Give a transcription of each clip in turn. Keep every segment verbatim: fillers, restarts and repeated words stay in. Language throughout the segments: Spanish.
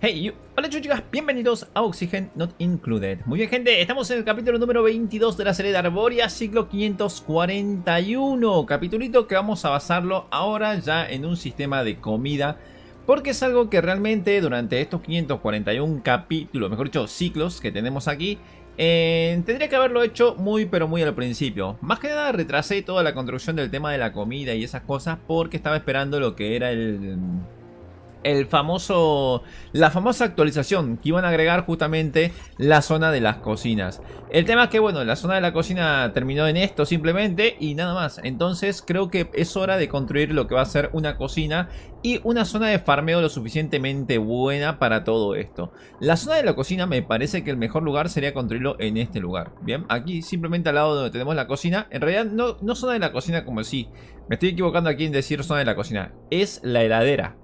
Hey, you. Hola chicas, bienvenidos a Oxygen Not Included. Muy bien gente, estamos en el capítulo número veintidós de la serie de Arboria, ciclo quinientos cuarenta y uno. Capitulito que vamos a basarlo ahora ya en un sistema de comida, porque es algo que realmente durante estos quinientos cuarenta y uno capítulos, mejor dicho ciclos que tenemos aquí, eh, tendría que haberlo hecho muy pero muy al principio. Más que nada retrasé toda la construcción del tema de la comida y esas cosas porque estaba esperando lo que era el... El famoso, la famosa actualización que iban a agregar justamente la zona de las cocinas. El tema es que bueno, la zona de la cocina terminó en esto simplemente y nada más. Entonces creo que es hora de construir lo que va a ser una cocina y una zona de farmeo lo suficientemente buena para todo esto. La zona de la cocina me parece que el mejor lugar sería construirlo en este lugar. Bien, aquí simplemente al lado donde tenemos la cocina. En realidad no, no zona de la cocina como sí. Me estoy equivocando aquí en decir zona de la cocina. Es la heladera.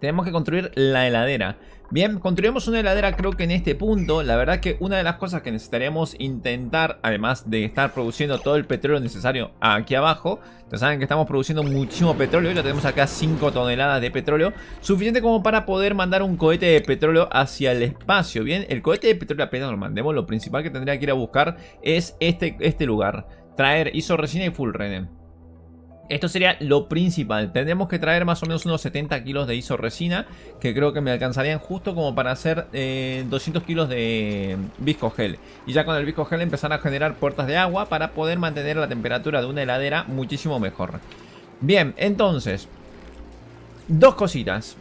Tenemos que construir la heladera. Bien, construimos una heladera creo que en este punto. La verdad que una de las cosas que necesitaremos intentar, además de estar produciendo todo el petróleo necesario aquí abajo. Entonces saben que estamos produciendo muchísimo petróleo. Y lo tenemos acá cinco toneladas de petróleo. Suficiente como para poder mandar un cohete de petróleo hacia el espacio. Bien, el cohete de petróleo apenas lo mandemos. Lo principal que tendría que ir a buscar es este, este lugar. Traer isoresina y full renen. Esto sería lo principal. Tendremos que traer más o menos unos setenta kilos de isoresina, que creo que me alcanzarían justo como para hacer eh, doscientos kilos de visco gel. Y ya con el visco gel empezar a generar puertas de agua para poder mantener la temperatura de una heladera muchísimo mejor. Bien, entonces, dos cositas.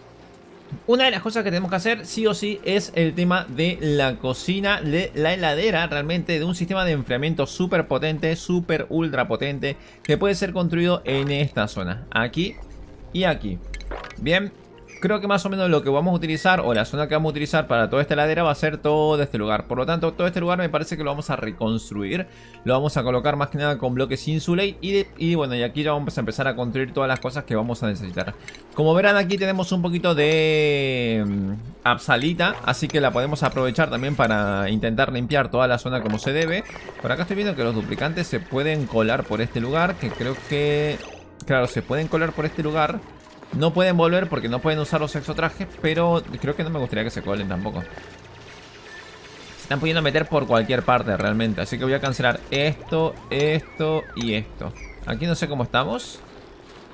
Una de las cosas que tenemos que hacer sí o sí es el tema de la cocina, de la heladera, realmente de un sistema de enfriamiento súper potente, súper ultra potente, que puede ser construido en esta zona, aquí y aquí. Bien, creo que más o menos lo que vamos a utilizar o la zona que vamos a utilizar para toda esta heladera va a ser todo este lugar. Por lo tanto, todo este lugar me parece que lo vamos a reconstruir. Lo vamos a colocar más que nada con bloques insulate y, de, y bueno, y aquí ya vamos a empezar a construir todas las cosas que vamos a necesitar. Como verán, aquí tenemos un poquito de Absalita, así que la podemos aprovechar también para intentar limpiar toda la zona como se debe. Por acá estoy viendo que los duplicantes se pueden colar por este lugar, que creo que... Claro, se pueden colar por este lugar. No pueden volver porque no pueden usar los exotrajes, pero creo que no me gustaría que se colen tampoco. Se están pudiendo meter por cualquier parte realmente. Así que voy a cancelar esto, esto y esto. Aquí no sé cómo estamos.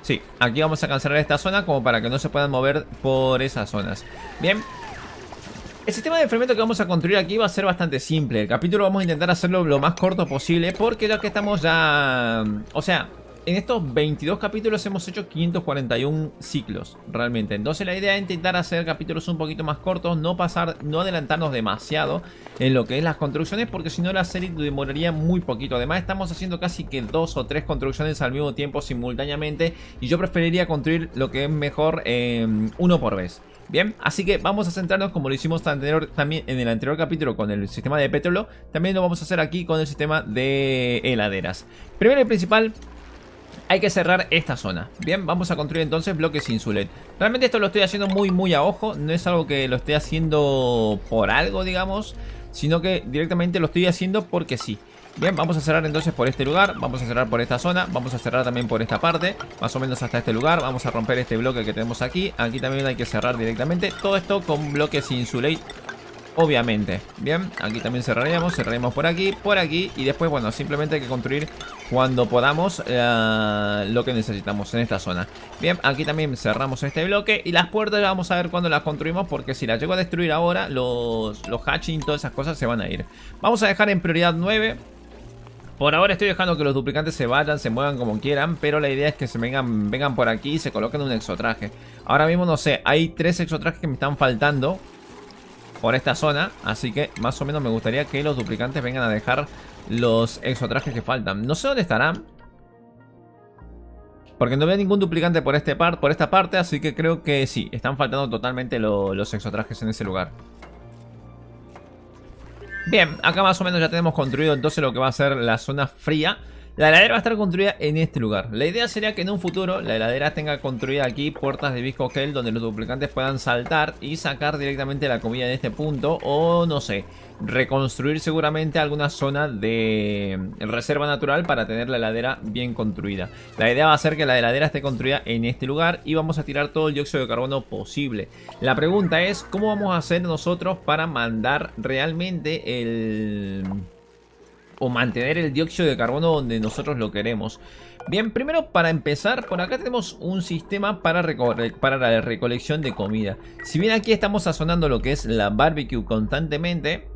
Sí, aquí vamos a cancelar esta zona como para que no se puedan mover por esas zonas. Bien. El sistema de enfriamiento que vamos a construir aquí va a ser bastante simple. El capítulo vamos a intentar hacerlo lo más corto posible porque lo que estamos ya... O sea... En estos veintidós capítulos hemos hecho quinientos cuarenta y uno ciclos, realmente. Entonces la idea es intentar hacer capítulos un poquito más cortos, no pasar, no adelantarnos demasiado en lo que es las construcciones, porque si no la serie demoraría muy poquito. Además estamos haciendo casi que dos o tres construcciones al mismo tiempo, simultáneamente, y yo preferiría construir lo que es mejor eh, uno por vez. Bien, así que vamos a centrarnos como lo hicimos anterior, también en el anterior capítulo con el sistema de petróleo. También lo vamos a hacer aquí con el sistema de heladeras. Primero y principal... Hay que cerrar esta zona. Bien, vamos a construir entonces bloques insulate. Realmente esto lo estoy haciendo muy muy a ojo. No es algo que lo esté haciendo por algo, digamos, sino que directamente lo estoy haciendo porque sí. Bien, vamos a cerrar entonces por este lugar. Vamos a cerrar por esta zona. Vamos a cerrar también por esta parte, más o menos hasta este lugar. Vamos a romper este bloque que tenemos aquí. Aquí también hay que cerrar directamente. Todo esto con bloques insulate, obviamente. Bien, aquí también cerraríamos, cerraríamos por aquí, por aquí. Y después, bueno, simplemente hay que construir cuando podamos eh, lo que necesitamos en esta zona. Bien, aquí también cerramos este bloque. Y las puertas ya vamos a ver cuando las construimos, porque si las llego a destruir ahora, los, los hatching, todas esas cosas se van a ir. Vamos a dejar en prioridad nueve. Por ahora estoy dejando que los duplicantes se vayan, se muevan como quieran, pero la idea es que se vengan, vengan por aquí y se coloquen un exotraje. Ahora mismo, no sé, hay tres exotrajes que me están faltando por esta zona, así que más o menos me gustaría que los duplicantes vengan a dejar los exotrajes que faltan. No sé dónde estarán, porque no veo ningún duplicante por, este par, por esta parte, así que creo que sí, están faltando totalmente lo, los exotrajes en ese lugar. Bien, acá más o menos ya tenemos construido entonces lo que va a ser la zona fría. La heladera va a estar construida en este lugar. La idea sería que en un futuro la heladera tenga construida aquí puertas de visco gel donde los duplicantes puedan saltar y sacar directamente la comida en este punto, o no sé, reconstruir seguramente alguna zona de reserva natural para tener la heladera bien construida. La idea va a ser que la heladera esté construida en este lugar y vamos a tirar todo el dióxido de carbono posible. La pregunta es, ¿cómo vamos a hacer nosotros para mandar realmente el... o mantener el dióxido de carbono donde nosotros lo queremos? Bien, primero para empezar, por acá tenemos un sistema para, reco para la recolección de comida. Si bien aquí estamos sazonando lo que es la barbecue constantemente,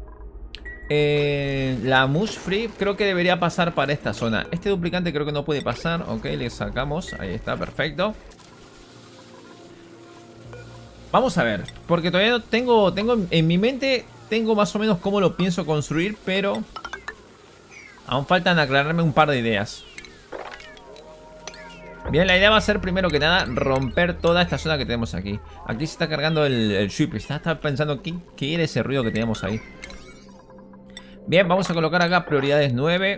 Eh, la Mush Free creo que debería pasar para esta zona. Este duplicante creo que no puede pasar. Ok, le sacamos. Ahí está, perfecto. Vamos a ver, porque todavía no tengo, tengo en mi mente, tengo más o menos cómo lo pienso construir, pero aún faltan aclararme un par de ideas. Bien, la idea va a ser primero que nada romper toda esta zona que tenemos aquí. Aquí se está cargando el, el shipper. Está, está pensando qué, qué era ese ruido que teníamos ahí. Bien, vamos a colocar acá prioridades nueve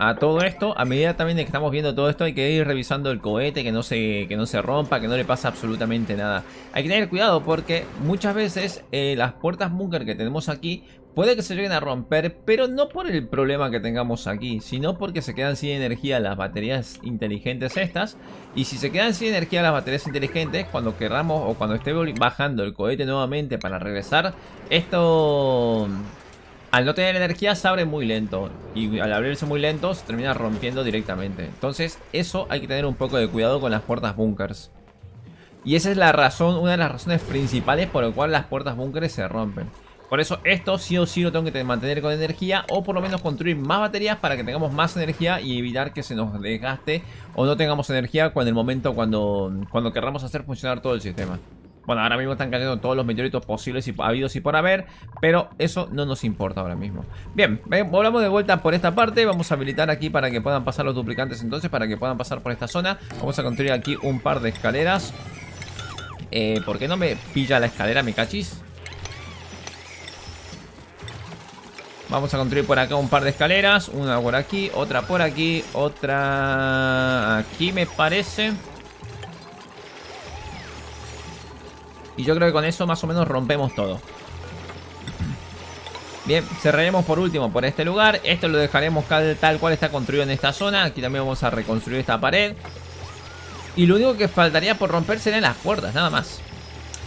a todo esto. A medida también de que estamos viendo todo esto, hay que ir revisando el cohete, que no se, que no se rompa, que no le pasa absolutamente nada. Hay que tener cuidado porque muchas veces eh, las puertas búnker que tenemos aquí puede que se lleguen a romper, pero no por el problema que tengamos aquí, sino porque se quedan sin energía las baterías inteligentes estas. Y si se quedan sin energía las baterías inteligentes, cuando querramos o cuando esté bajando el cohete nuevamente para regresar, esto... al no tener energía se abre muy lento, y al abrirse muy lento se termina rompiendo directamente. Entonces eso hay que tener un poco de cuidado con las puertas bunkers. Y esa es la razón, una de las razones principales por la cual las puertas bunkers se rompen. Por eso esto sí o sí lo tengo que mantener con energía, o por lo menos construir más baterías para que tengamos más energía y evitar que se nos desgaste o no tengamos energía en el momento cuando, cuando querramos hacer funcionar todo el sistema. Bueno, ahora mismo están cayendo todos los meteoritos posibles y habidos y por haber, pero eso no nos importa ahora mismo. Bien, volvamos de vuelta por esta parte. Vamos a habilitar aquí para que puedan pasar los duplicantes, entonces, para que puedan pasar por esta zona. Vamos a construir aquí un par de escaleras. Eh, ¿por qué no me pilla la escalera, me cachis? Vamos a construir por acá un par de escaleras. Una por aquí, otra por aquí, otra aquí me parece. Y yo creo que con eso más o menos rompemos todo. Bien, cerraremos por último por este lugar. Esto lo dejaremos tal cual está construido en esta zona. Aquí también vamos a reconstruir esta pared. Y lo único que faltaría por romper serían las puertas, nada más.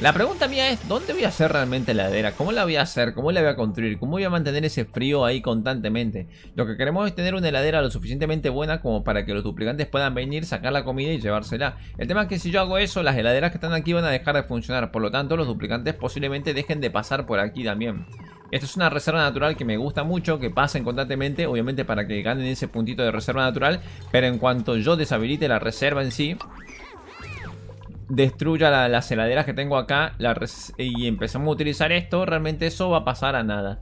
La pregunta mía es, ¿dónde voy a hacer realmente la heladera? ¿Cómo la voy a hacer? ¿Cómo la voy a construir? ¿Cómo voy a mantener ese frío ahí constantemente? Lo que queremos es tener una heladera lo suficientemente buena como para que los duplicantes puedan venir, sacar la comida y llevársela. El tema es que si yo hago eso, las heladeras que están aquí van a dejar de funcionar. Por lo tanto, los duplicantes posiblemente dejen de pasar por aquí también. Esto es una reserva natural que me gusta mucho, que pasen constantemente, obviamente para que ganen ese puntito de reserva natural. Pero en cuanto yo deshabilite la reserva en sí, destruya la, las heladeras que tengo acá la y empezamos a utilizar esto, realmente eso va a pasar a nada.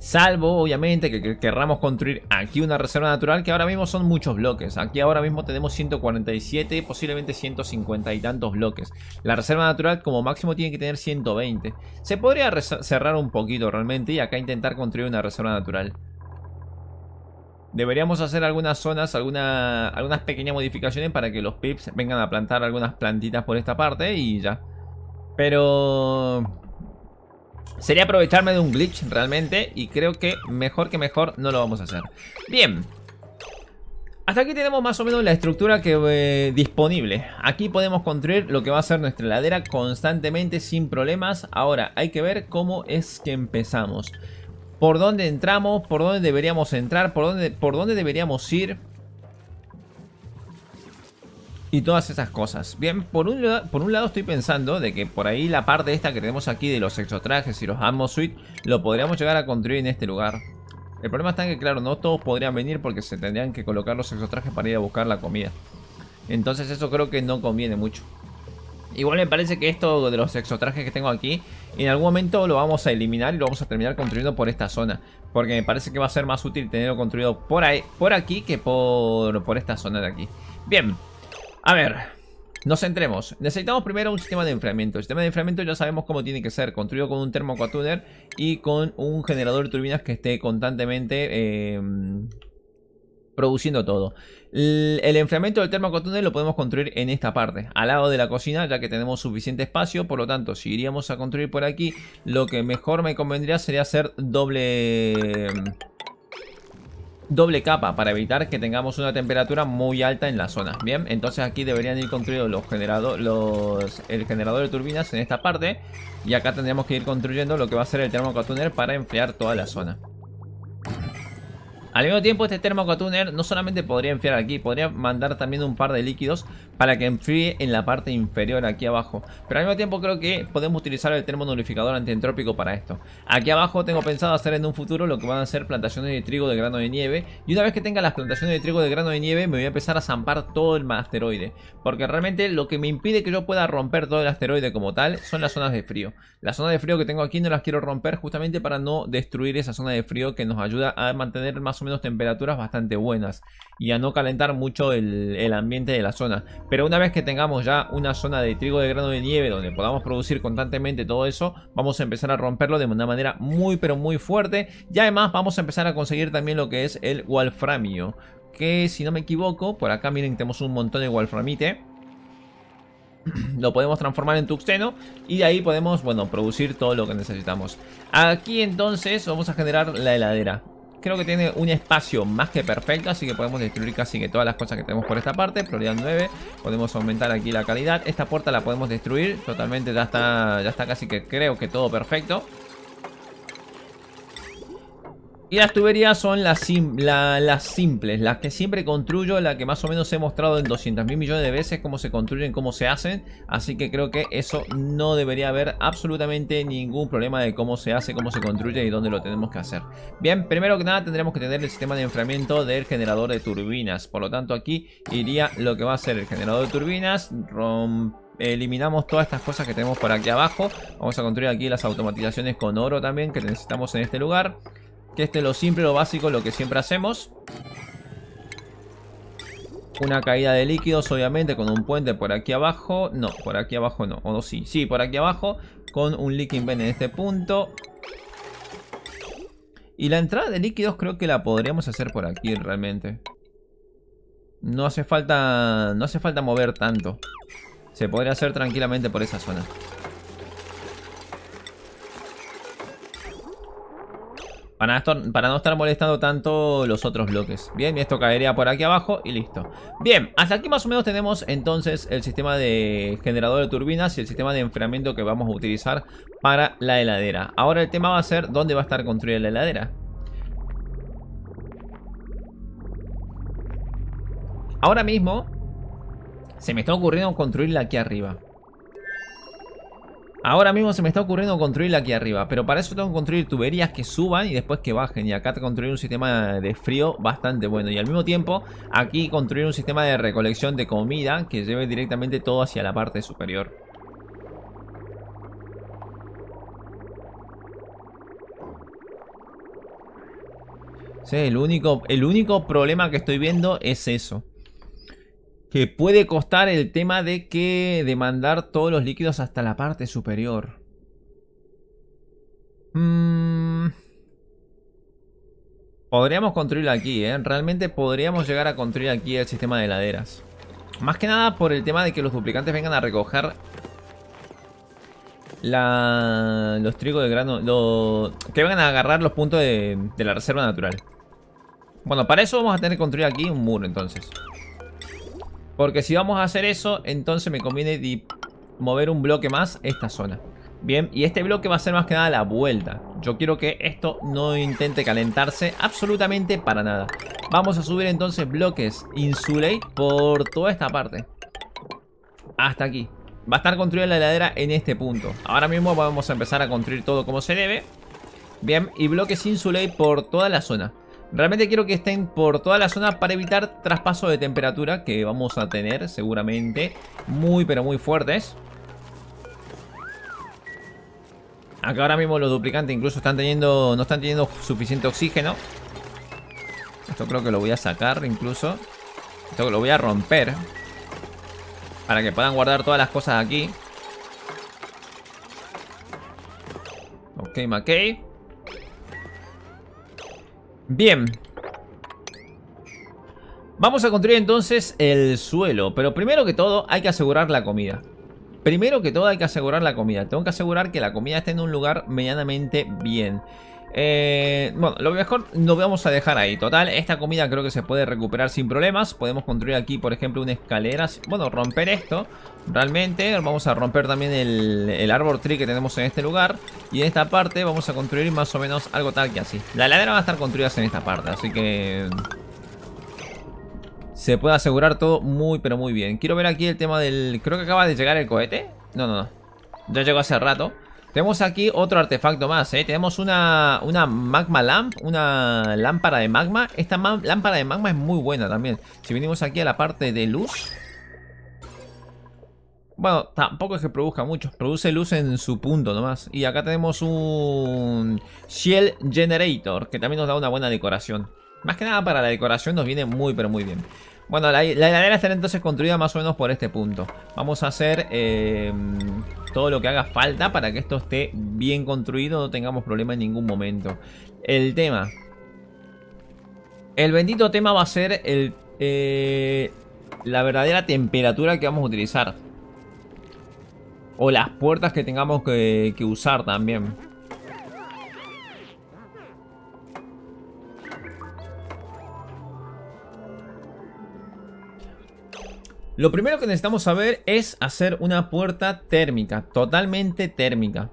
Salvo, obviamente, que, que querramos construir aquí una reserva natural, que ahora mismo son muchos bloques. Aquí ahora mismo tenemos ciento cuarenta y siete, posiblemente ciento cincuenta y tantos bloques. La reserva natural como máximo tiene que tener ciento veinte. Se podría cerrar un poquito realmente y acá intentar construir una reserva natural. Deberíamos hacer algunas zonas, alguna, algunas pequeñas modificaciones para que los pips vengan a plantar algunas plantitas por esta parte y ya. Pero sería aprovecharme de un glitch realmente y creo que mejor que mejor no lo vamos a hacer. Bien. Hasta aquí tenemos más o menos la estructura que, eh, disponible. Aquí podemos construir lo que va a ser nuestra heladera constantemente sin problemas. Ahora hay que ver cómo es que empezamos. Por dónde entramos, por dónde deberíamos entrar, por dónde, por dónde deberíamos ir. Y todas esas cosas. Bien, por un, por un lado estoy pensando de que por ahí la parte esta que tenemos aquí de los exotrajes y los ammo suite lo podríamos llegar a construir en este lugar. El problema está en que, claro, no todos podrían venir porque se tendrían que colocar los exotrajes para ir a buscar la comida. Entonces eso creo que no conviene mucho. Igual me parece que esto de los exotrajes que tengo aquí, en algún momento lo vamos a eliminar y lo vamos a terminar construyendo por esta zona. Porque me parece que va a ser más útil tenerlo construido por, ahí, por aquí que por, por esta zona de aquí. Bien, a ver, nos centremos. Necesitamos primero un sistema de enfriamiento. El sistema de enfriamiento ya sabemos cómo tiene que ser. Construido con un termocotuner y con un generador de turbinas que esté constantemente... Eh, produciendo todo. El enfriamiento del termocotuner lo podemos construir en esta parte, al lado de la cocina, ya que tenemos suficiente espacio. Por lo tanto, si iríamos a construir por aquí, lo que mejor me convendría sería hacer doble... doble capa para evitar que tengamos una temperatura muy alta en la zona. Bien, entonces aquí deberían ir construidos los generadores, los, el generador de turbinas en esta parte. Y acá tendríamos que ir construyendo lo que va a ser el termocotuner para enfriar toda la zona. Al mismo tiempo, este termocotuner no solamente podría enfriar aquí, podría mandar también un par de líquidos para que enfríe en la parte inferior aquí abajo. Pero al mismo tiempo creo que podemos utilizar el termonulificador antientrópico para esto. Aquí abajo tengo pensado hacer en un futuro lo que van a ser plantaciones de trigo de grano de nieve. Y una vez que tenga las plantaciones de trigo de grano de nieve, me voy a empezar a zampar todo el asteroide. Porque realmente lo que me impide que yo pueda romper todo el asteroide como tal son las zonas de frío. Las zonas de frío que tengo aquí no las quiero romper justamente para no destruir esa zona de frío que nos ayuda a mantener más o menos menos temperaturas bastante buenas y a no calentar mucho el, el ambiente de la zona. Pero una vez que tengamos ya una zona de trigo de grano de nieve donde podamos producir constantemente todo eso, vamos a empezar a romperlo de una manera muy pero muy fuerte. Y además vamos a empezar a conseguir también lo que es el wolframio, que si no me equivoco, por acá miren, tenemos un montón de wolframite. Lo podemos transformar en tuxteno y de ahí podemos, bueno, producir todo lo que necesitamos. Aquí entonces vamos a generar la heladera. Creo que tiene un espacio más que perfecto, así que podemos destruir casi que todas las cosas que tenemos por esta parte. Prioridad nueve, podemos aumentar aquí la calidad. Esta puerta la podemos destruir totalmente, ya está, ya está casi que creo que todo perfecto. Y las tuberías son las, sim la, las simples, las que siempre construyo, la que más o menos he mostrado en doscientos mil millones de veces cómo se construyen, cómo se hacen. Así que creo que eso no debería haber absolutamente ningún problema de cómo se hace, cómo se construye y dónde lo tenemos que hacer. Bien, primero que nada tendremos que tener el sistema de enfriamiento del generador de turbinas. Por lo tanto aquí iría lo que va a ser el generador de turbinas. Romper. Eliminamos todas estas cosas que tenemos por aquí abajo. Vamos a construir aquí las automatizaciones con oro también que necesitamos en este lugar. Que este es lo simple, lo básico, lo que siempre hacemos. Una caída de líquidos, obviamente, con un puente por aquí abajo. No, por aquí abajo no. O no, sí. Sí, por aquí abajo. Con un leaking vent en este punto. Y la entrada de líquidos creo que la podríamos hacer por aquí realmente. No hace falta. No hace falta mover tanto. Se podría hacer tranquilamente por esa zona. Para no estar molestando tanto los otros bloques. Bien, y esto caería por aquí abajo y listo. Bien, hasta aquí más o menos tenemos entonces el sistema de generador de turbinas y el sistema de enfriamiento que vamos a utilizar para la heladera. Ahora el tema va a ser dónde va a estar construida la heladera. Ahora mismo se me está ocurriendo construirla aquí arriba. Ahora mismo se me está ocurriendo construirla aquí arriba, pero para eso tengo que construir tuberías que suban y después que bajen. Y acá construir un sistema de frío bastante bueno. Y al mismo tiempo aquí construir un sistema de recolección de comida que lleve directamente todo hacia la parte superior. Sí, el único, el único problema que estoy viendo es eso. Que puede costar el tema de que demandar todos los líquidos hasta la parte superior. Mm. Podríamos construir aquí, ¿eh? Realmente podríamos llegar a construir aquí el sistema de heladeras. Más que nada por el tema de que los duplicantes vengan a recoger la, los trigos de grano. Lo, que vengan a agarrar los puntos de, de la reserva natural. Bueno, para eso vamos a tener que construir aquí un muro entonces. Porque si vamos a hacer eso, entonces me conviene mover un bloque más esta zona. Bien, y este bloque va a ser más que nada la vuelta. Yo quiero que esto no intente calentarse absolutamente para nada. Vamos a subir entonces bloques insulate por toda esta parte. Hasta aquí. Va a estar construida la heladera en este punto. Ahora mismo vamos a empezar a construir todo como se debe. Bien, y bloques insulate por toda la zona. Realmente quiero que estén por toda la zona para evitar traspaso de temperatura que vamos a tener seguramente muy pero muy fuertes. Acá ahora mismo los duplicantes incluso están teniendo, no están teniendo suficiente oxígeno. Esto creo que lo voy a sacar incluso. Esto lo voy a romper. Para que puedan guardar todas las cosas aquí. Ok, Mackey. Bien. Vamos a construir entonces el suelo. Pero primero que todo hay que asegurar la comida. Primero que todo hay que asegurar la comida. Tengo que asegurar que la comida esté en un lugar medianamente bien. Eh, bueno, lo mejor lo vamos a dejar ahí. Total, esta comida creo que se puede recuperar sin problemas. Podemos construir aquí, por ejemplo, una escalera. Bueno, romper esto. Realmente vamos a romper también el, el árbol tree que tenemos en este lugar. Y en esta parte vamos a construir más o menos algo tal que así. La ladera va a estar construida en esta parte, así que se puede asegurar todo muy, pero muy bien. Quiero ver aquí el tema del... Creo que acaba de llegar el cohete. No, no, no. Ya llegó hace rato. Tenemos aquí otro artefacto más, ¿eh? Tenemos una, una magma lamp, una lámpara de magma. Esta lámpara de magma es muy buena también. Si venimos aquí a la parte de luz... Bueno, tampoco es que produzca mucho. Produce luz en su punto nomás. Y acá tenemos un shell generator, que también nos da una buena decoración. Más que nada para la decoración nos viene muy, pero muy bien. Bueno, la, la heladera estará entonces construida más o menos por este punto. Vamos a hacer eh, todo lo que haga falta para que esto esté bien construido. No tengamos problema en ningún momento. El tema. El bendito tema va a ser el, eh, la verdadera temperatura que vamos a utilizar. O las puertas que tengamos que, que usar también. Lo primero que necesitamos saber es hacer una puerta térmica, totalmente térmica.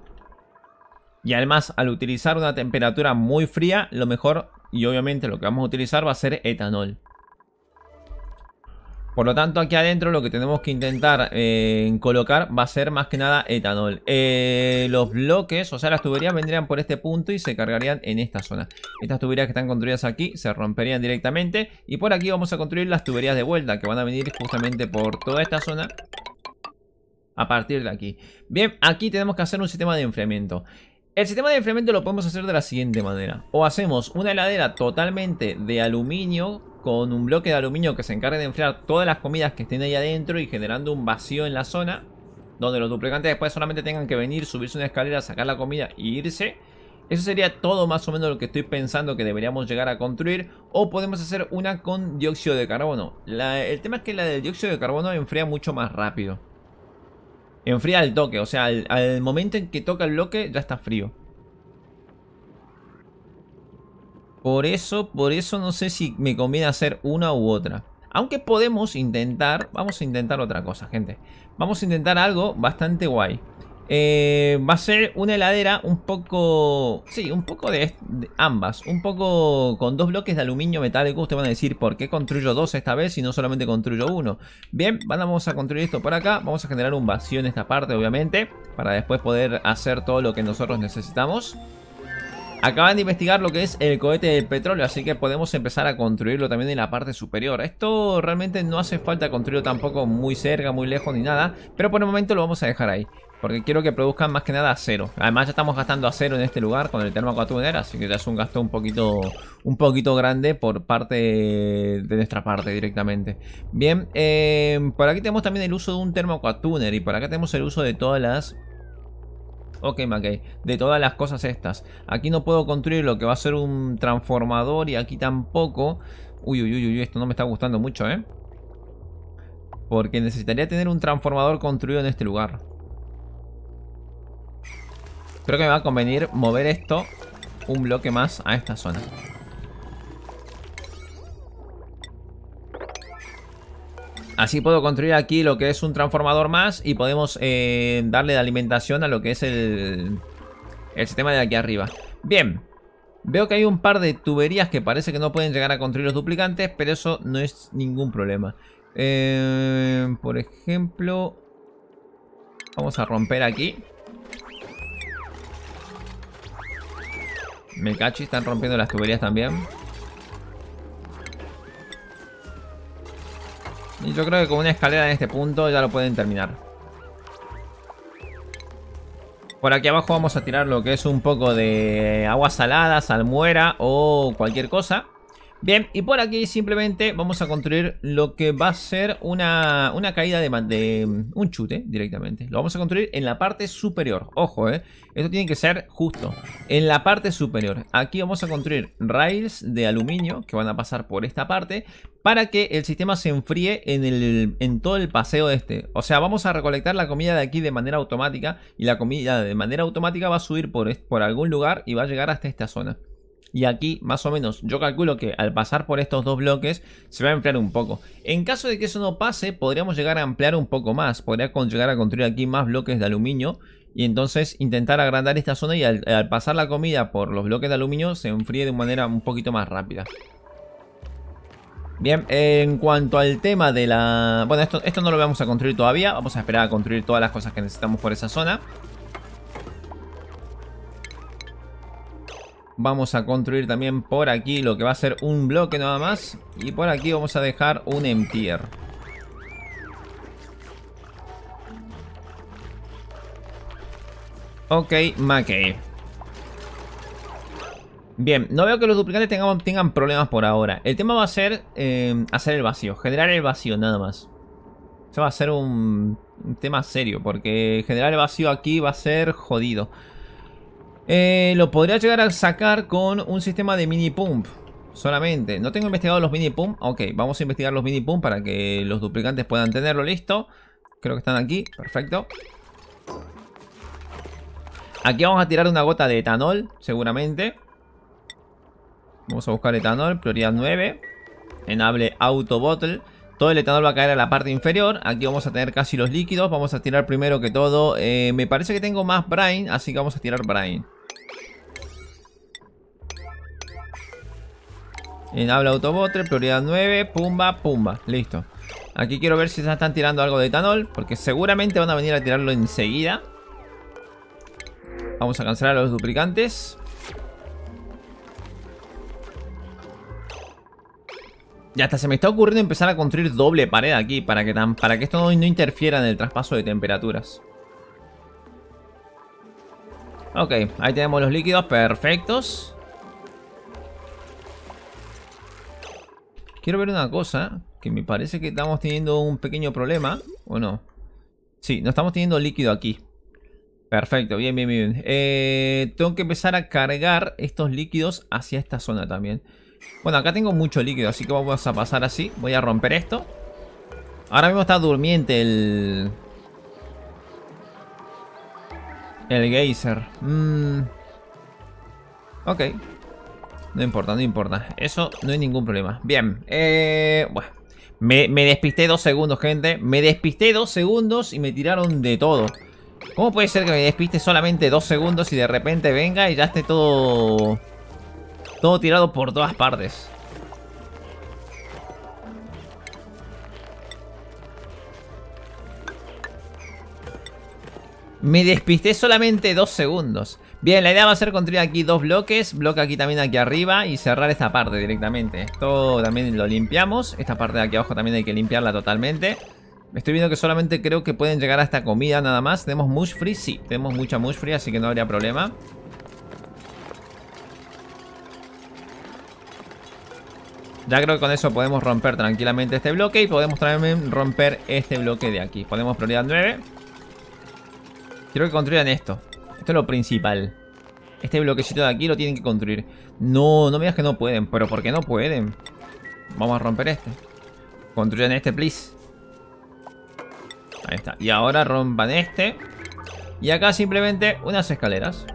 Y además, al utilizar una temperatura muy fría, lo mejor, y obviamente lo que vamos a utilizar va a ser etanol. Por lo tanto, aquí adentro lo que tenemos que intentar eh, colocar va a ser más que nada etanol. Eh, los bloques, o sea, las tuberías vendrían por este punto y se cargarían en esta zona. Estas tuberías que están construidas aquí se romperían directamente. Y por aquí vamos a construir las tuberías de vuelta, que van a venir justamente por toda esta zona. A partir de aquí. Bien, aquí tenemos que hacer un sistema de enfriamiento. El sistema de enfriamiento lo podemos hacer de la siguiente manera. O hacemos una heladera totalmente de aluminio, con un bloque de aluminio que se encargue de enfriar todas las comidas que estén ahí adentro y generando un vacío en la zona, donde los duplicantes después solamente tengan que venir, subirse una escalera, sacar la comida y irse. Eso sería todo más o menos lo que estoy pensando que deberíamos llegar a construir. O podemos hacer una con dióxido de carbono. La, el tema es que la del dióxido de carbono enfría mucho más rápido. Enfría al toque, o sea, al, al momento en que toca el bloque ya está frío. Por eso, por eso no sé si me conviene hacer una u otra. Aunque podemos intentar, vamos a intentar otra cosa, gente. Vamos a intentar algo bastante guay. Eh, va a ser una heladera un poco... Sí, un poco de, de ambas. Un poco con dos bloques de aluminio metálico. Ustedes van a decir, ¿por qué construyo dos esta vez y no solamente construyo uno? Bien, vamos a construir esto por acá. Vamos a generar un vacío en esta parte, obviamente, para después poder hacer todo lo que nosotros necesitamos. Acaban de investigar lo que es el cohete del petróleo, así que podemos empezar a construirlo también en la parte superior. Esto realmente no hace falta construirlo tampoco muy cerca, muy lejos ni nada, pero por el momento lo vamos a dejar ahí, porque quiero que produzcan más que nada acero. Además ya estamos gastando acero en este lugar con el termocotuner, así que ya es un gasto un poquito, un poquito grande por parte de nuestra parte directamente. Bien, eh, por aquí tenemos también el uso de un termocotuner y por acá tenemos el uso de todas las... Ok, ok, de todas las cosas estas. Aquí no puedo construir lo que va a ser un transformador y aquí tampoco. Uy, uy, uy, uy, esto no me está gustando mucho, ¿eh? Porque necesitaría tener un transformador construido en este lugar. Creo que me va a convenir mover esto un bloque más a esta zona. Así puedo construir aquí lo que es un transformador más y podemos eh, darle de alimentación a lo que es el, el sistema de aquí arriba. Bien, veo que hay un par de tuberías que parece que no pueden llegar a construir los duplicantes, pero eso no es ningún problema. Eh, por ejemplo, vamos a romper aquí. Me cachi, están rompiendo las tuberías también. Y yo creo que con una escalera en este punto ya lo pueden terminar. Por aquí abajo vamos a tirar lo que es un poco de agua salada, salmuera o cualquier cosa. Bien, y por aquí simplemente vamos a construir lo que va a ser una, una caída de, de un chute directamente. Lo vamos a construir en la parte superior. Ojo, eh. Esto tiene que ser justo. En la parte superior. Aquí vamos a construir rails de aluminio que van a pasar por esta parte para que el sistema se enfríe en, el, en todo el paseo de este. O sea, vamos a recolectar la comida de aquí de manera automática y la comida de manera automática va a subir por, por algún lugar y va a llegar hasta esta zona. Y aquí, más o menos, yo calculo que al pasar por estos dos bloques se va a enfriar un poco. En caso de que eso no pase, podríamos llegar a ampliar un poco más. Podría llegar a construir aquí más bloques de aluminio y entonces intentar agrandar esta zona y al, al pasar la comida por los bloques de aluminio se enfríe de manera un poquito más rápida. Bien, en cuanto al tema de la... Bueno, esto, esto no lo vamos a construir todavía. Vamos a esperar a construir todas las cosas que necesitamos por esa zona. Vamos a construir también por aquí lo que va a ser un bloque nada más. Y por aquí vamos a dejar un emptier. Ok, maqué. Bien, no veo que los duplicantes tengan, tengan problemas por ahora. El tema va a ser eh, hacer el vacío, generar el vacío nada más. Eso va a ser un, un tema serio porque generar el vacío aquí va a ser jodido. Eh, lo podría llegar a sacar con un sistema de mini pump solamente. No tengo investigado los mini pump. Ok, vamos a investigar los mini pump para que los duplicantes puedan tenerlo listo. Creo que están aquí, perfecto. Aquí vamos a tirar una gota de etanol, seguramente. Vamos a buscar etanol, prioridad nueve. Enable auto bottle. Todo el etanol va a caer a la parte inferior. Aquí vamos a tener casi los líquidos. Vamos a tirar primero que todo. Eh, me parece que tengo más brine, así que vamos a tirar brine. En habla autobotre, prioridad nueve. Pumba, pumba. Listo. Aquí quiero ver si se están tirando algo de etanol, porque seguramente van a venir a tirarlo enseguida. Vamos a cancelar a los duplicantes. Y hasta se me está ocurriendo empezar a construir doble pared aquí para que, tan, para que esto no, no interfiera en el traspaso de temperaturas. Ok, ahí tenemos los líquidos perfectos. Quiero ver una cosa, que me parece que estamos teniendo un pequeño problema, ¿o no? Sí, no estamos teniendo líquido aquí. Perfecto, bien, bien, bien. Eh, tengo que empezar a cargar estos líquidos hacia esta zona también. Bueno, acá tengo mucho líquido, así que vamos a pasar así. Voy a romper esto. Ahora mismo está durmiente el... El geyser. Mm. Ok. No importa, no importa. Eso no hay ningún problema. Bien. Eh, bueno. Me, me despisté dos segundos, gente. Me despisté dos segundos y me tiraron de todo. ¿Cómo puede ser que me despiste solamente dos segundos y de repente venga y ya esté todo... Todo tirado por todas partes. Me despisté solamente dos segundos. Bien, la idea va a ser construir aquí dos bloques. Bloque aquí también aquí arriba. Y cerrar esta parte directamente. Esto también lo limpiamos. Esta parte de aquí abajo también hay que limpiarla totalmente. Estoy viendo que solamente creo que pueden llegar hasta comida nada más. ¿Tenemos mush free? Sí, tenemos mucha mush free, así que no habría problema. Ya creo que con eso podemos romper tranquilamente este bloque. Y podemos también romper este bloque de aquí. Ponemos prioridad nueve. Quiero que construyan esto. Esto es lo principal. Este bloquecito de aquí lo tienen que construir. No, no me digas que no pueden. Pero ¿por qué no pueden? Vamos a romper este. Construyan este, please. Ahí está. Y ahora rompan este. Y acá simplemente unas escaleras.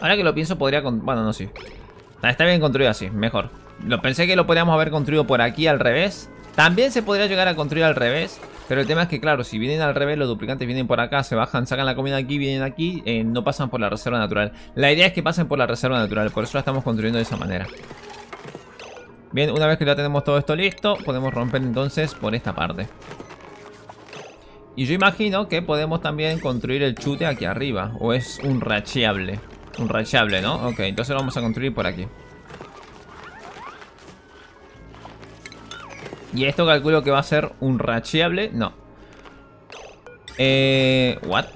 Ahora que lo pienso podría... Con... Bueno, no, sí. Está bien construido así, mejor. Lo pensé que lo podríamos haber construido por aquí al revés. También se podría llegar a construir al revés. Pero el tema es que, claro, si vienen al revés, los duplicantes vienen por acá, se bajan, sacan la comida aquí, vienen aquí, eh, no pasan por la reserva natural. La idea es que pasen por la reserva natural, por eso la estamos construyendo de esa manera. Bien, una vez que ya tenemos todo esto listo, podemos romper entonces por esta parte. Y yo imagino que podemos también construir el chute aquí arriba. O es un racheable. Un rachable, ¿no? Ok, entonces lo vamos a construir por aquí. Y esto calculo que va a ser un racheable. No. Eh... ¿What?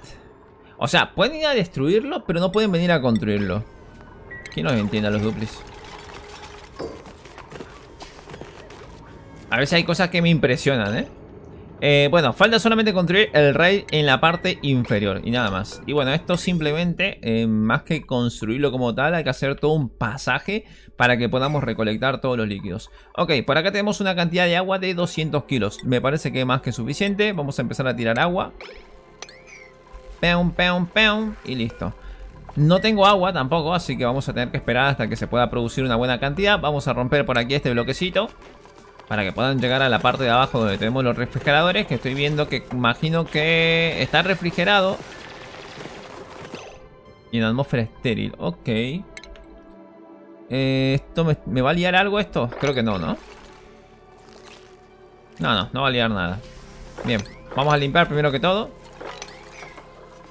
O sea, pueden ir a destruirlo, pero no pueden venir a construirlo. ¿Quién nos entiende a los duplis? A veces hay cosas que me impresionan, ¿eh? Eh, bueno, falta solamente construir el rail en la parte inferior y nada más. Y bueno, esto simplemente, eh, más que construirlo como tal, hay que hacer todo un pasaje para que podamos recolectar todos los líquidos. Ok, por acá tenemos una cantidad de agua de doscientos kilos. Me parece que es más que suficiente. Vamos a empezar a tirar agua. Peum, peum, peum. Y listo. No tengo agua tampoco, así que vamos a tener que esperar hasta que se pueda producir una buena cantidad. Vamos a romper por aquí este bloquecito para que puedan llegar a la parte de abajo donde tenemos los refrigeradores, que estoy viendo que imagino que está refrigerado y en atmósfera estéril. Ok. Eh, ¿Esto me, me va a liar algo esto? Creo que no, ¿no? No, no, no va a liar nada. Bien, vamos a limpiar primero que todo.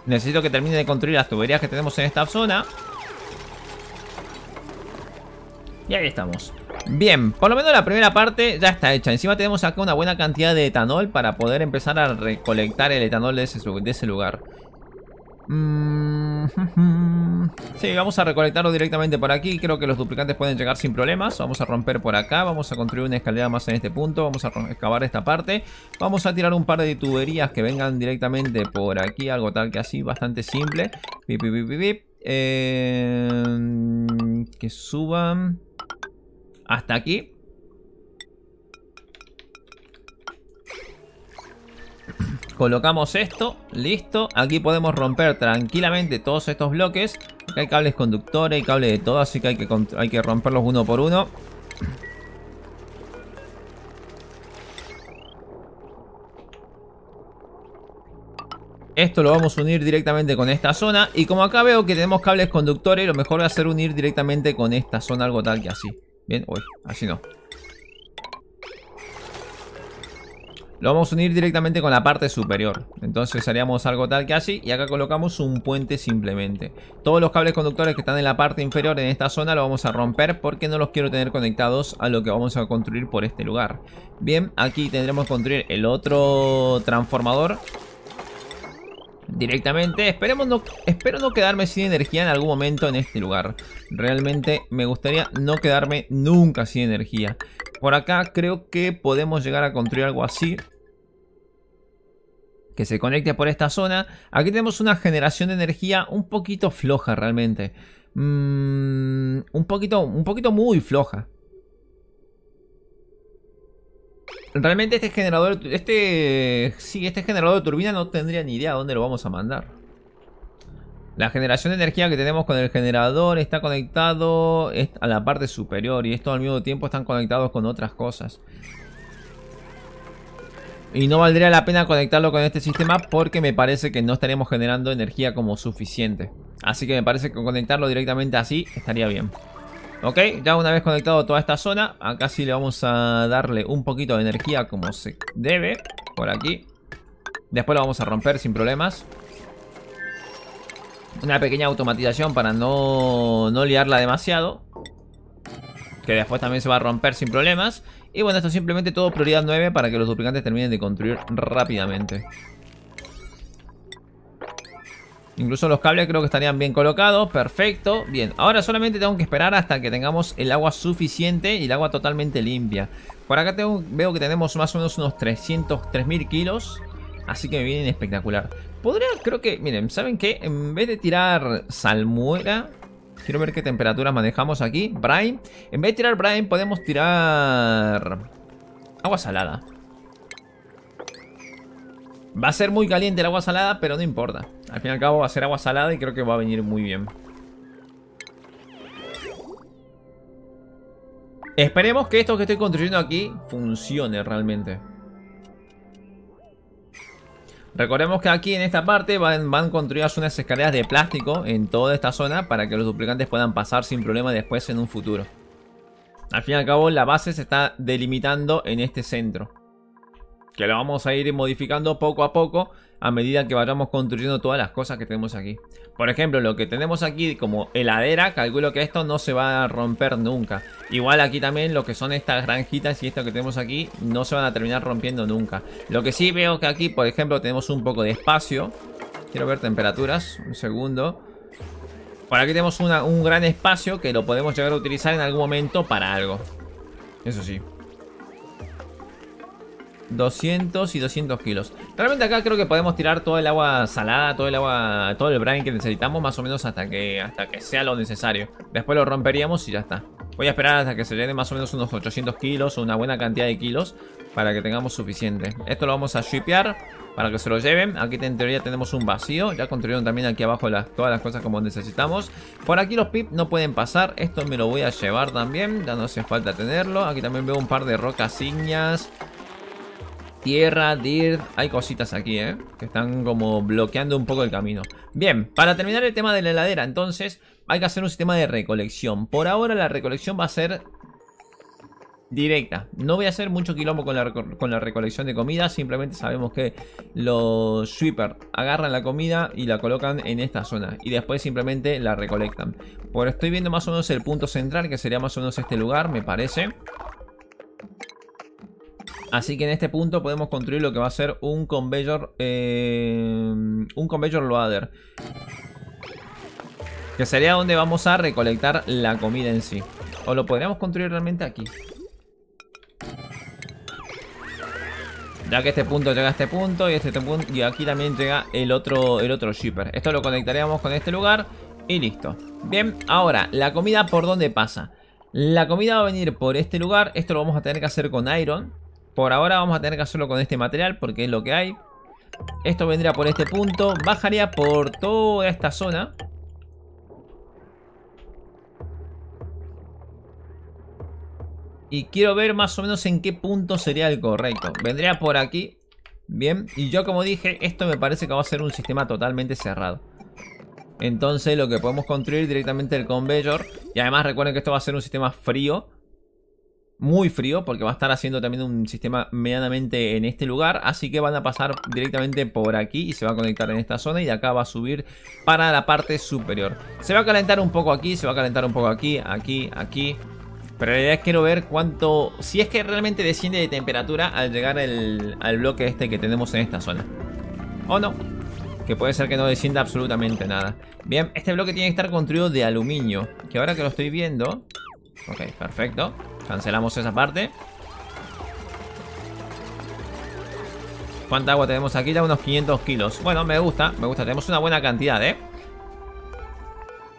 Necesito que termine de construir las tuberías que tenemos en esta zona. Y ahí estamos. Bien, por lo menos la primera parte ya está hecha. Encima tenemos acá una buena cantidad de etanol para poder empezar a recolectar el etanol de ese, de ese lugar. Sí, vamos a recolectarlo directamente por aquí. Creo que los duplicantes pueden llegar sin problemas. Vamos a romper por acá, vamos a construir una escalera más en este punto. Vamos a excavar esta parte. Vamos a tirar un par de tuberías que vengan directamente por aquí. Algo tal que así, bastante simple. Pip, pip, pip, pip. Eh, que suban hasta aquí. Colocamos esto, listo. Aquí podemos romper tranquilamente todos estos bloques. Acá hay cables conductores, hay cable de todo, así que hay que, hay que romperlos uno por uno. Esto lo vamos a unir directamente con esta zona. Y como acá veo que tenemos cables conductores, lo mejor va a ser unir directamente con esta zona, algo tal que así. Bien, uy, así no. Lo vamos a unir directamente con la parte superior. Entonces haríamos algo tal que así. Y acá colocamos un puente simplemente. Todos los cables conductores que están en la parte inferior en esta zona lo vamos a romper, porque no los quiero tener conectados a lo que vamos a construir por este lugar. Bien, aquí tendremos que construir el otro transformador directamente. Esperemos no, espero no quedarme sin energía en algún momento en este lugar. Realmente me gustaría no quedarme nunca sin energía. Por acá creo que podemos llegar a construir algo así, que se conecte por esta zona. Aquí tenemos una generación de energía un poquito floja realmente. Mm, un poquito, un poquito muy floja. Realmente este generador, este, sí, este generador de turbina no tendría ni idea a dónde lo vamos a mandar. La generación de energía que tenemos con el generador está conectado a la parte superior, y estos al mismo tiempo están conectados con otras cosas. Y no valdría la pena conectarlo con este sistema, porque me parece que no estaremos generando energía como suficiente. Así que me parece que conectarlo directamente así estaría bien. Ok, ya una vez conectado toda esta zona, acá sí le vamos a darle un poquito de energía como se debe. Por aquí. Después lo vamos a romper sin problemas. Una pequeña automatización para no, no liarla demasiado, que después también se va a romper sin problemas. Y bueno, esto es simplemente todo prioridad nueve para que los duplicantes terminen de construir rápidamente. Incluso los cables creo que estarían bien colocados. Perfecto, bien. Ahora solamente tengo que esperar hasta que tengamos el agua suficiente y el agua totalmente limpia. Por acá tengo, veo que tenemos más o menos unos trescientos, tres mil kilos. Así que me vienen espectacular. Podría, creo que, miren, ¿saben qué? En vez de tirar salmuera, quiero ver qué temperaturas manejamos aquí. Brine. En vez de tirar brine, podemos tirar agua salada. Va a ser muy caliente el agua salada, pero no importa. Al fin y al cabo va a ser agua salada y creo que va a venir muy bien. Esperemos que esto que estoy construyendo aquí funcione realmente. Recordemos que aquí en esta parte van, van construidas unas escaleras de plástico en toda esta zona para que los duplicantes puedan pasar sin problema después en un futuro. Al fin y al cabo la base se está delimitando en este centro, que lo vamos a ir modificando poco a poco a medida que vayamos construyendo todas las cosas que tenemos aquí. Por ejemplo, lo que tenemos aquí como heladera, calculo que esto no se va a romper nunca. Igual aquí también lo que son estas granjitas y esto que tenemos aquí no se van a terminar rompiendo nunca. Lo que sí veo que aquí, por ejemplo, tenemos un poco de espacio. Quiero ver temperaturas, un segundo. Por aquí tenemos una, un gran espacio que lo podemos llegar a utilizar en algún momento para algo. Eso sí. doscientos y doscientos kilos. Realmente acá creo que podemos tirar todo el agua salada, todo el agua, todo el brine que necesitamos, más o menos hasta que, hasta que sea lo necesario. Después lo romperíamos y ya está. Voy a esperar hasta que se llenen más o menos unos ochocientos kilos, una buena cantidad de kilos, para que tengamos suficiente. Esto lo vamos a shipear para que se lo lleven. Aquí en teoría tenemos un vacío. Ya construyeron también aquí abajo las, todas las cosas como necesitamos. Por aquí los pips no pueden pasar. Esto me lo voy a llevar también. Ya no hace falta tenerlo. Aquí también veo un par de rocas ígneas. Tierra, dirt. Hay cositas aquí, eh, que están como bloqueando un poco el camino. Bien, para terminar el tema de la heladera, entonces hay que hacer un sistema de recolección. Por ahora la recolección va a ser directa. No voy a hacer mucho quilombo con la, con la recolección de comida. Simplemente sabemos que los sweeper agarran la comida y la colocan en esta zona. Y después simplemente la recolectan. Por estoy viendo más o menos el punto central, que sería más o menos este lugar, me parece. Así que en este punto podemos construir lo que va a ser un conveyor, eh, un conveyor loader. Que sería donde vamos a recolectar la comida en sí. O lo podríamos construir realmente aquí. Ya que este punto llega a este punto y este punto, y aquí también llega el otro, el otro shipper. Esto lo conectaríamos con este lugar y listo. Bien, ahora, ¿la comida por dónde pasa? La comida va a venir por este lugar. Esto lo vamos a tener que hacer con iron. Por ahora vamos a tener que hacerlo con este material porque es lo que hay. Esto vendría por este punto. Bajaría por toda esta zona. Y quiero ver más o menos en qué punto sería el correcto. Vendría por aquí. Bien. Y yo, como dije, esto me parece que va a ser un sistema totalmente cerrado. Entonces lo que podemos construir directamente el conveyor. Y además recuerden que esto va a ser un sistema frío. Muy frío. Porque va a estar haciendo también un sistema medianamente en este lugar. Así que van a pasar directamente por aquí. Y se va a conectar en esta zona. Y de acá va a subir para la parte superior. Se va a calentar un poco aquí. Se va a calentar un poco aquí. Aquí. Aquí. Pero la idea es que quiero ver cuánto... Si es que realmente desciende de temperatura al llegar el, al bloque este que tenemos en esta zona. O no. Que puede ser que no descienda absolutamente nada. Bien, este bloque tiene que estar construido de aluminio. Que ahora que lo estoy viendo... Ok, perfecto. Cancelamos esa parte. ¿Cuánta agua tenemos aquí? Ya unos quinientos kilos. Bueno, me gusta, me gusta. Tenemos una buena cantidad, ¿eh?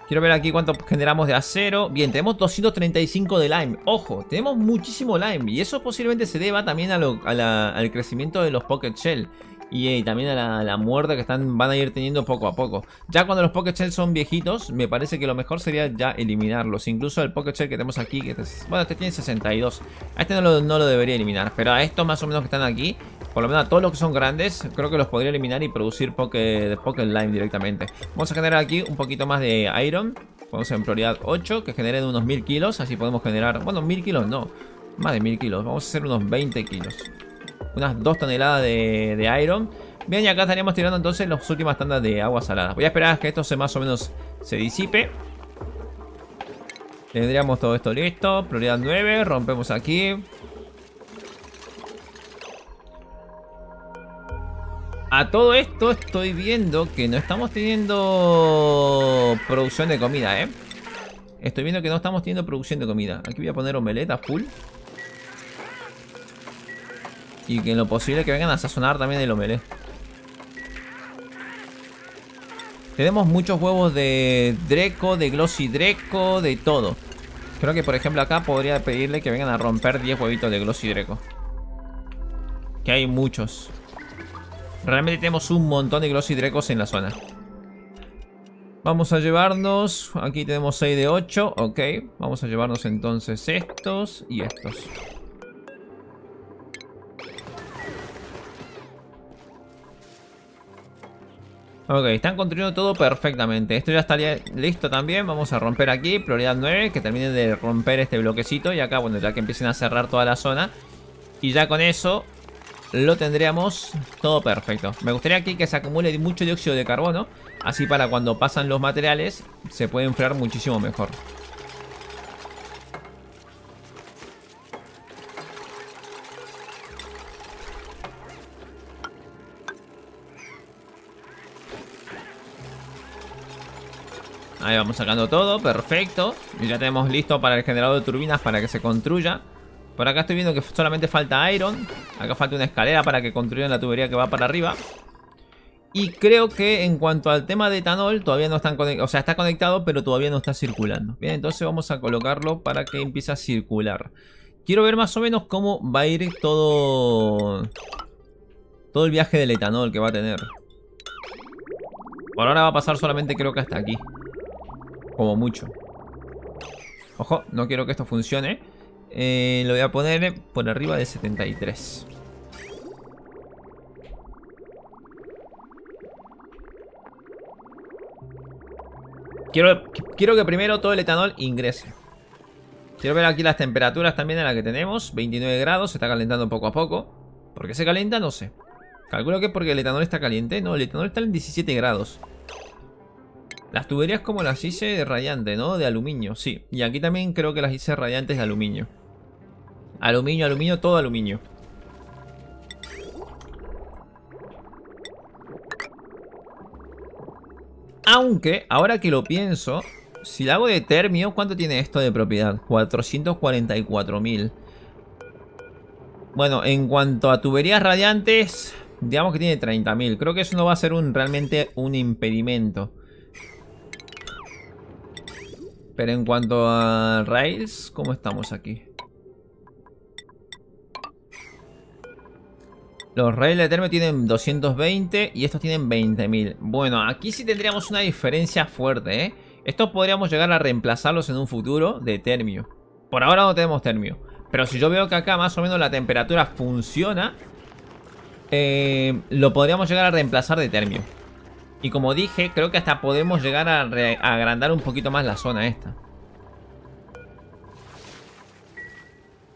Quiero ver aquí cuánto generamos de acero. Bien, tenemos doscientos treinta y cinco de lime. Ojo, tenemos muchísimo lime. Y eso posiblemente se deba también a lo, a la, al crecimiento de los pocket shell. Y eh, también a la, la muerte que están, van a ir teniendo poco a poco. Ya cuando los pocket shell son viejitos, me parece que lo mejor sería ya eliminarlos. Incluso el pocket shell que tenemos aquí, que es, bueno, este tiene sesenta y dos. A este no lo, no lo debería eliminar. Pero a estos más o menos que están aquí, por lo menos a todos los que son grandes, creo que los podría eliminar y producir pocket, pocket lime directamente. Vamos a generar aquí un poquito más de iron. Ponemos en prioridad ocho, que generen unos mil kilos. Así podemos generar, bueno, mil kilos no, más de mil kilos. Vamos a hacer unos veinte kilos. Unas dos toneladas de, de iron. Bien, y acá estaríamos tirando entonces las últimas tandas de agua salada. Voy a esperar a que esto se más o menos se disipe. Tendríamos todo esto listo. Prioridad nueve, rompemos aquí. A todo esto estoy viendo que no estamos teniendo producción de comida, ¿eh? Estoy viendo que no estamos teniendo producción de comida. Aquí voy a poner omeleta full. Y que en lo posible que vengan a sazonar también el omelé. Tenemos muchos huevos de Dreco, de Glossy Dreco, de todo. Creo que por ejemplo acá podría pedirle que vengan a romper diez huevitos de Glossy Dreco. Que hay muchos. Realmente tenemos un montón de Glossy Drecos en la zona. Vamos a llevarnos... Aquí tenemos seis de ocho. Ok. Vamos a llevarnos entonces estos y estos. Ok. Están construyendo todo perfectamente. Esto ya estaría listo también. Vamos a romper aquí. Prioridad nueve. Que terminen de romper este bloquecito. Y acá, bueno, ya que empiecen a cerrar toda la zona. Y ya con eso... Lo tendríamos todo perfecto. Me gustaría aquí que se acumule mucho dióxido de carbono. Así para cuando pasan los materiales se puede enfriar muchísimo mejor. Ahí vamos sacando todo, perfecto. Y ya tenemos listo para el generador de turbinas para que se construya. Por acá estoy viendo que solamente falta iron. Acá falta una escalera para que construyan la tubería que va para arriba. Y creo que en cuanto al tema de etanol, todavía no están conectados. O sea, está conectado, pero todavía no está circulando. Bien, entonces vamos a colocarlo para que empiece a circular. Quiero ver más o menos cómo va a ir todo... todo el viaje del etanol que va a tener. Por ahora va a pasar solamente, creo que hasta aquí. Como mucho. Ojo, no quiero que esto funcione. Eh, lo voy a poner por arriba de setenta y tres. Quiero, quiero que primero todo el etanol ingrese. Quiero ver aquí las temperaturas también en las que tenemos. veintinueve grados, se está calentando poco a poco. ¿Por qué se calienta? No sé. Calculo que porque el etanol está caliente. No, el etanol está en diecisiete grados. Las tuberías como las hice de radiante, ¿no? De aluminio, sí. Y aquí también creo que las hice radiantes de aluminio. Aluminio, aluminio, todo aluminio. Aunque, ahora que lo pienso, si la hago de thermium, ¿cuánto tiene esto de propiedad? cuatrocientos cuarenta y cuatro mil. Bueno, en cuanto a tuberías radiantes, digamos que tiene treinta mil. Creo que eso no va a ser un, realmente un impedimento. Pero en cuanto a rails, ¿cómo estamos aquí? Los rails de thermium tienen doscientos veinte y estos tienen veinte mil. Bueno, aquí sí tendríamos una diferencia fuerte, ¿eh? Estos podríamos llegar a reemplazarlos en un futuro de thermium. Por ahora no tenemos thermium. Pero si yo veo que acá más o menos la temperatura funciona, eh, lo podríamos llegar a reemplazar de thermium. Y como dije, creo que hasta podemos llegar a, a agrandar un poquito más la zona esta.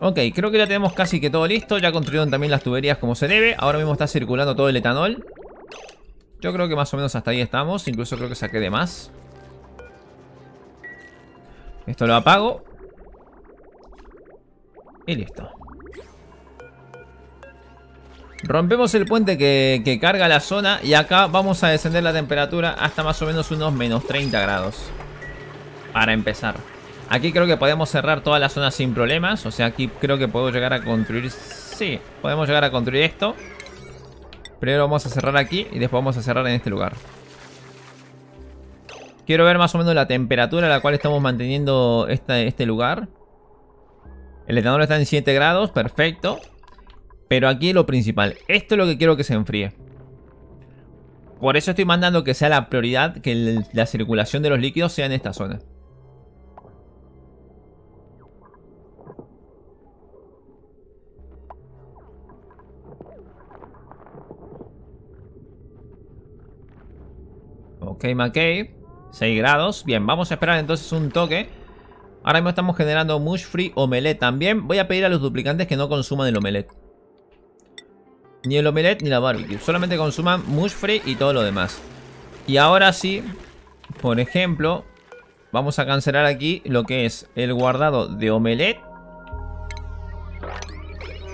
Ok, creo que ya tenemos casi que todo listo. Ya construyeron también las tuberías como se debe. Ahora mismo está circulando todo el etanol. Yo creo que más o menos hasta ahí estamos. Incluso creo que saqué de más. Esto lo apago. Y listo. Rompemos el puente que, que carga la zona y acá vamos a descender la temperatura hasta más o menos unos menos treinta grados. Para empezar. Aquí creo que podemos cerrar toda la zona sin problemas. O sea, aquí creo que puedo llegar a construir... Sí, podemos llegar a construir esto. Primero vamos a cerrar aquí y después vamos a cerrar en este lugar. Quiero ver más o menos la temperatura a la cual estamos manteniendo esta, este lugar. El etanol está en siete grados, perfecto. Pero aquí lo principal, esto es lo que quiero que se enfríe. Por eso estoy mandando que sea la prioridad, que el, la circulación de los líquidos sea en esta zona. Ok, McKay, seis grados. Bien, vamos a esperar entonces un toque. Ahora mismo estamos generando Mush Free Omelette también. Voy a pedir a los duplicantes que no consuman el Omelette. Ni el omelette ni la barbecue. Solamente consuman Mush Free y todo lo demás. Y ahora sí, por ejemplo, vamos a cancelar aquí lo que es el guardado de omelette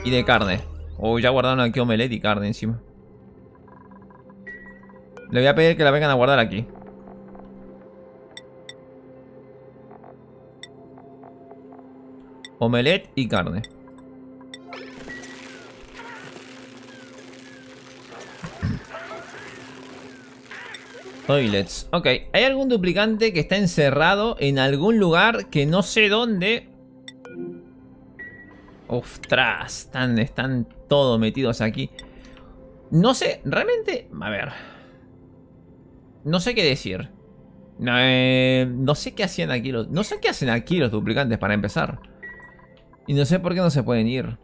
y de carne. O oh, ya guardaron aquí omelette y carne encima. Le voy a pedir que la vengan a guardar aquí. Omelette y carne. Toilets. Ok, hay algún duplicante que está encerrado en algún lugar que no sé dónde. Ostras, están, están todos metidos aquí. No sé, realmente, a ver. No sé qué decir. Eh, no sé qué hacían aquí los, no sé qué hacen aquí los duplicantes para empezar. Y no sé por qué no se pueden ir.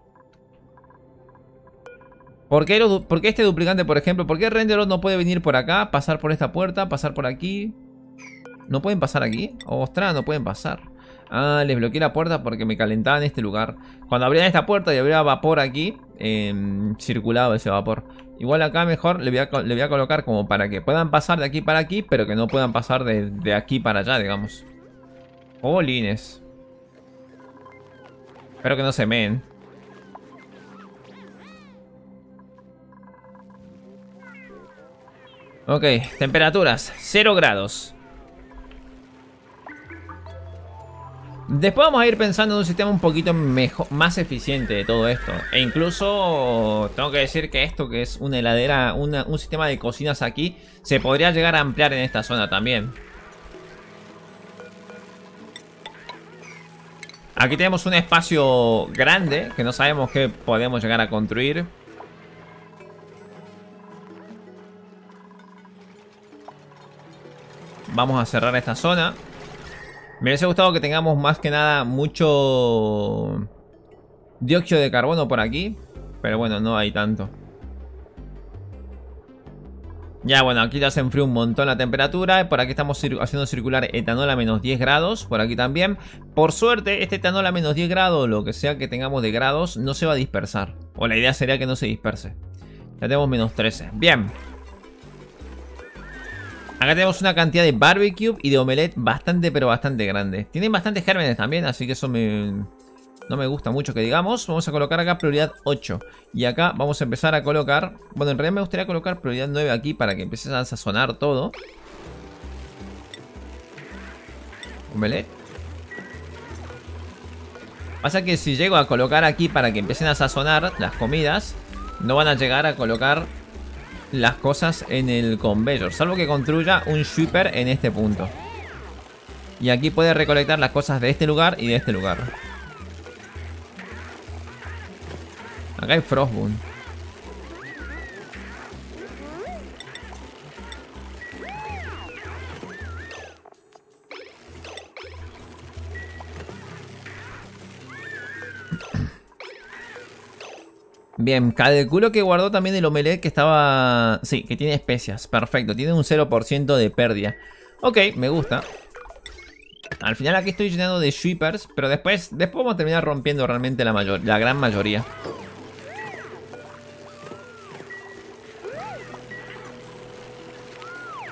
¿Por qué, los, ¿Por qué este duplicante, por ejemplo? ¿Por qué Renderos no puede venir por acá? Pasar por esta puerta, pasar por aquí. ¿No pueden pasar aquí? ¡Ostras! No pueden pasar. Ah, les bloqueé la puerta porque me calentaba en este lugar. Cuando abrían esta puerta y habría vapor aquí, eh, circulaba ese vapor. Igual acá mejor le voy, a, le voy a colocar como para que puedan pasar de aquí para aquí, pero que no puedan pasar de, de aquí para allá, digamos. ¡Jolines! Espero que no se meen. Ok, temperaturas, cero grados. Después vamos a ir pensando en un sistema un poquito mejor, más eficiente de todo esto. E incluso tengo que decir que esto, que es una heladera, una, un sistema de cocinas aquí, se podría llegar a ampliar en esta zona también. Aquí tenemos un espacio grande que no sabemos qué podemos llegar a construir. Vamos a cerrar esta zona. Me hubiese gustado que tengamos más que nada mucho dióxido de carbono por aquí, pero bueno, no hay tanto. Ya bueno, aquí ya se enfrió un montón la temperatura. Por aquí estamos cir- haciendo circular etanol a menos diez grados. Por aquí también. Por suerte, este etanol a menos diez grados, lo que sea que tengamos de grados, no se va a dispersar. O la idea sería que no se disperse. Ya tenemos menos trece. Bien. Acá tenemos una cantidad de barbecue y de omelette bastante, pero bastante grande. Tienen bastantes gérmenes también, así que eso me, no me gusta mucho que digamos. Vamos a colocar acá prioridad ocho. Y acá vamos a empezar a colocar... Bueno, en realidad me gustaría colocar prioridad nueve aquí para que empiece a sazonar todo. Omelette. Pasa que si llego a colocar aquí para que empiecen a sazonar las comidas, no van a llegar a colocar las cosas en el conveyor, salvo que construya un shipper en este punto. Y aquí puede recolectar las cosas de este lugar y de este lugar. Acá hay Frostbound. Bien, calculo que guardó también el omelette que estaba... Sí, que tiene especias. Perfecto, tiene un cero por ciento de pérdida. Ok, me gusta. Al final aquí estoy llenando de shippers, pero después, después vamos a terminar rompiendo realmente la, mayor, la gran mayoría.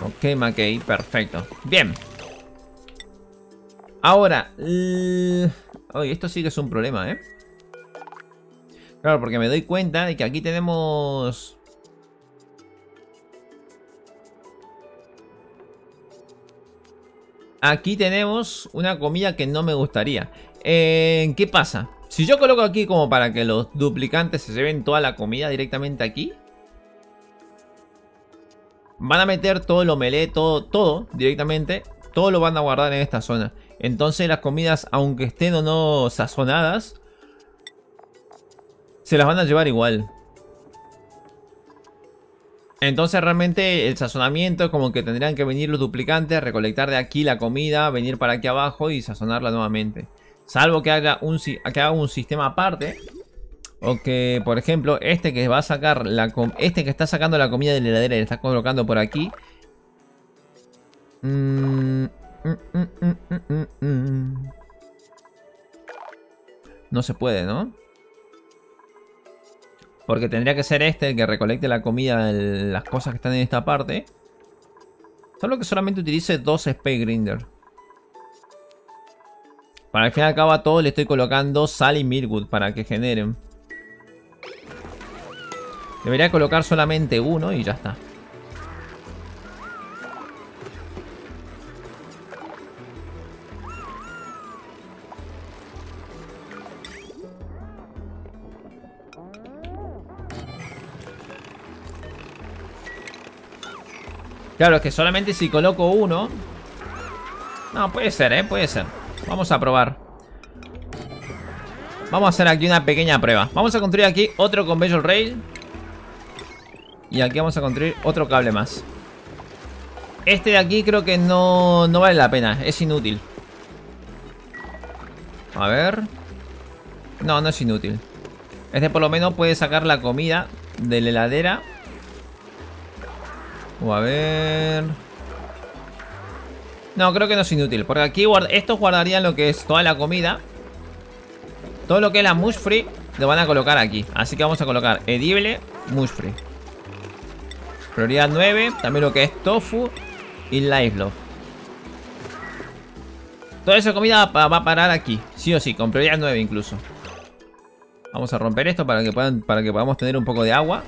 Ok, Mackey, perfecto. Bien. Ahora... L... Oye, esto sí que es un problema, ¿eh? Claro, porque me doy cuenta de que aquí tenemos... Aquí tenemos una comida que no me gustaría. Eh, ¿Qué pasa? Si yo coloco aquí como para que los duplicantes se lleven toda la comida directamente aquí, van a meter todo el omelette, todo, todo directamente. Todo lo van a guardar en esta zona. Entonces las comidas, aunque estén o no sazonadas, se las van a llevar igual. Entonces realmente el sazonamiento es como que tendrían que venir los duplicantes, recolectar de aquí la comida, venir para aquí abajo y sazonarla nuevamente. Salvo que haga un, que haga un sistema aparte. O que, por ejemplo, este que va a sacar la este que está sacando la comida de la heladera y la está colocando por aquí. Mm, mm, mm, mm, mm, mm. No se puede, ¿no? Porque tendría que ser este el que recolecte la comida, el, las cosas que están en esta parte. Solo que solamente utilice dos Space Grinder. Para el fin y al cabo a todo le estoy colocando sal y milkwood para que generen. Debería colocar solamente uno y ya está. Claro, es que solamente si coloco uno... No, puede ser, ¿eh? Puede ser. Vamos a probar. Vamos a hacer aquí una pequeña prueba. Vamos a construir aquí otro conveyor rail. Y aquí vamos a construir otro cable más. Este de aquí creo que no, no vale la pena. Es inútil. A ver... No, no es inútil. Este por lo menos puede sacar la comida de la heladera. O a ver... No, creo que no es inútil. Porque aquí guard... estos guardarían lo que es toda la comida. Todo lo que es la Mush Free lo van a colocar aquí. Así que vamos a colocar edible, Mush Free. Prioridad nueve. También lo que es tofu y Leaf Love. Toda esa comida va a parar aquí. Sí o sí, con prioridad nueve incluso. Vamos a romper esto para que, puedan, para que podamos tener un poco de agua.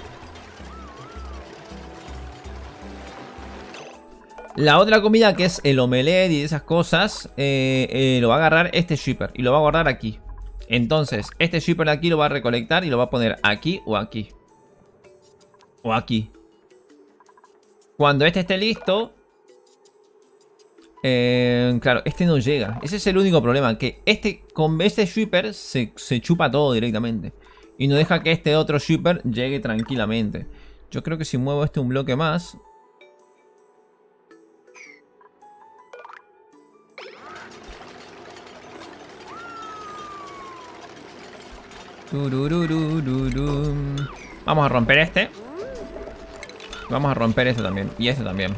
La otra comida, que es el omelette y esas cosas, eh, eh, lo va a agarrar este shipper y lo va a guardar aquí. Entonces, este shipper de aquí lo va a recolectar y lo va a poner aquí o aquí. O aquí. Cuando este esté listo... Eh, claro, este no llega. Ese es el único problema, que este, con este shipper se, se chupa todo directamente. Y no deja que este otro shipper llegue tranquilamente. Yo creo que si muevo este un bloque más... Vamos a romper este. Vamos a romper este también. Y este también.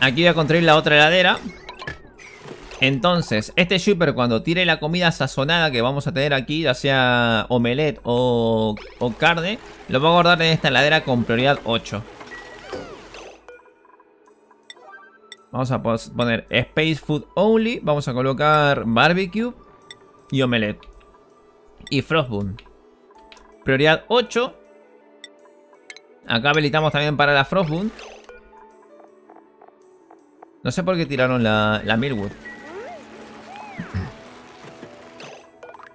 Aquí voy a construir la otra heladera. Entonces, este shipper, cuando tire la comida sazonada que vamos a tener aquí, ya sea omelette o, o carne, lo voy a guardar en esta heladera con prioridad ocho. Vamos a poner Space Food Only. Vamos a colocar Barbecue y Omelette. Y Frostbound. Prioridad ocho. Acá habilitamos también para la Frostbound. No sé por qué tiraron la, la Millwood.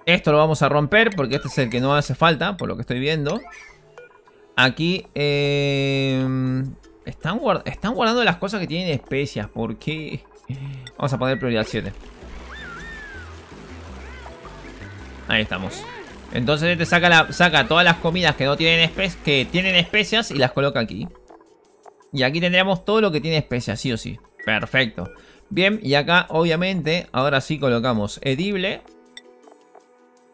Esto lo vamos a romper porque este es el que no hace falta, por lo que estoy viendo. Aquí... Eh... Están, guard están guardando las cosas que tienen especias. ¿Por qué? Vamos a poner prioridad siete. Ahí estamos. Entonces este saca, la saca todas las comidas que no tienen especias, que tienen especias, y las coloca aquí. Y aquí tendríamos todo lo que tiene especias, sí o sí. Perfecto. Bien, y acá obviamente ahora sí colocamos edible.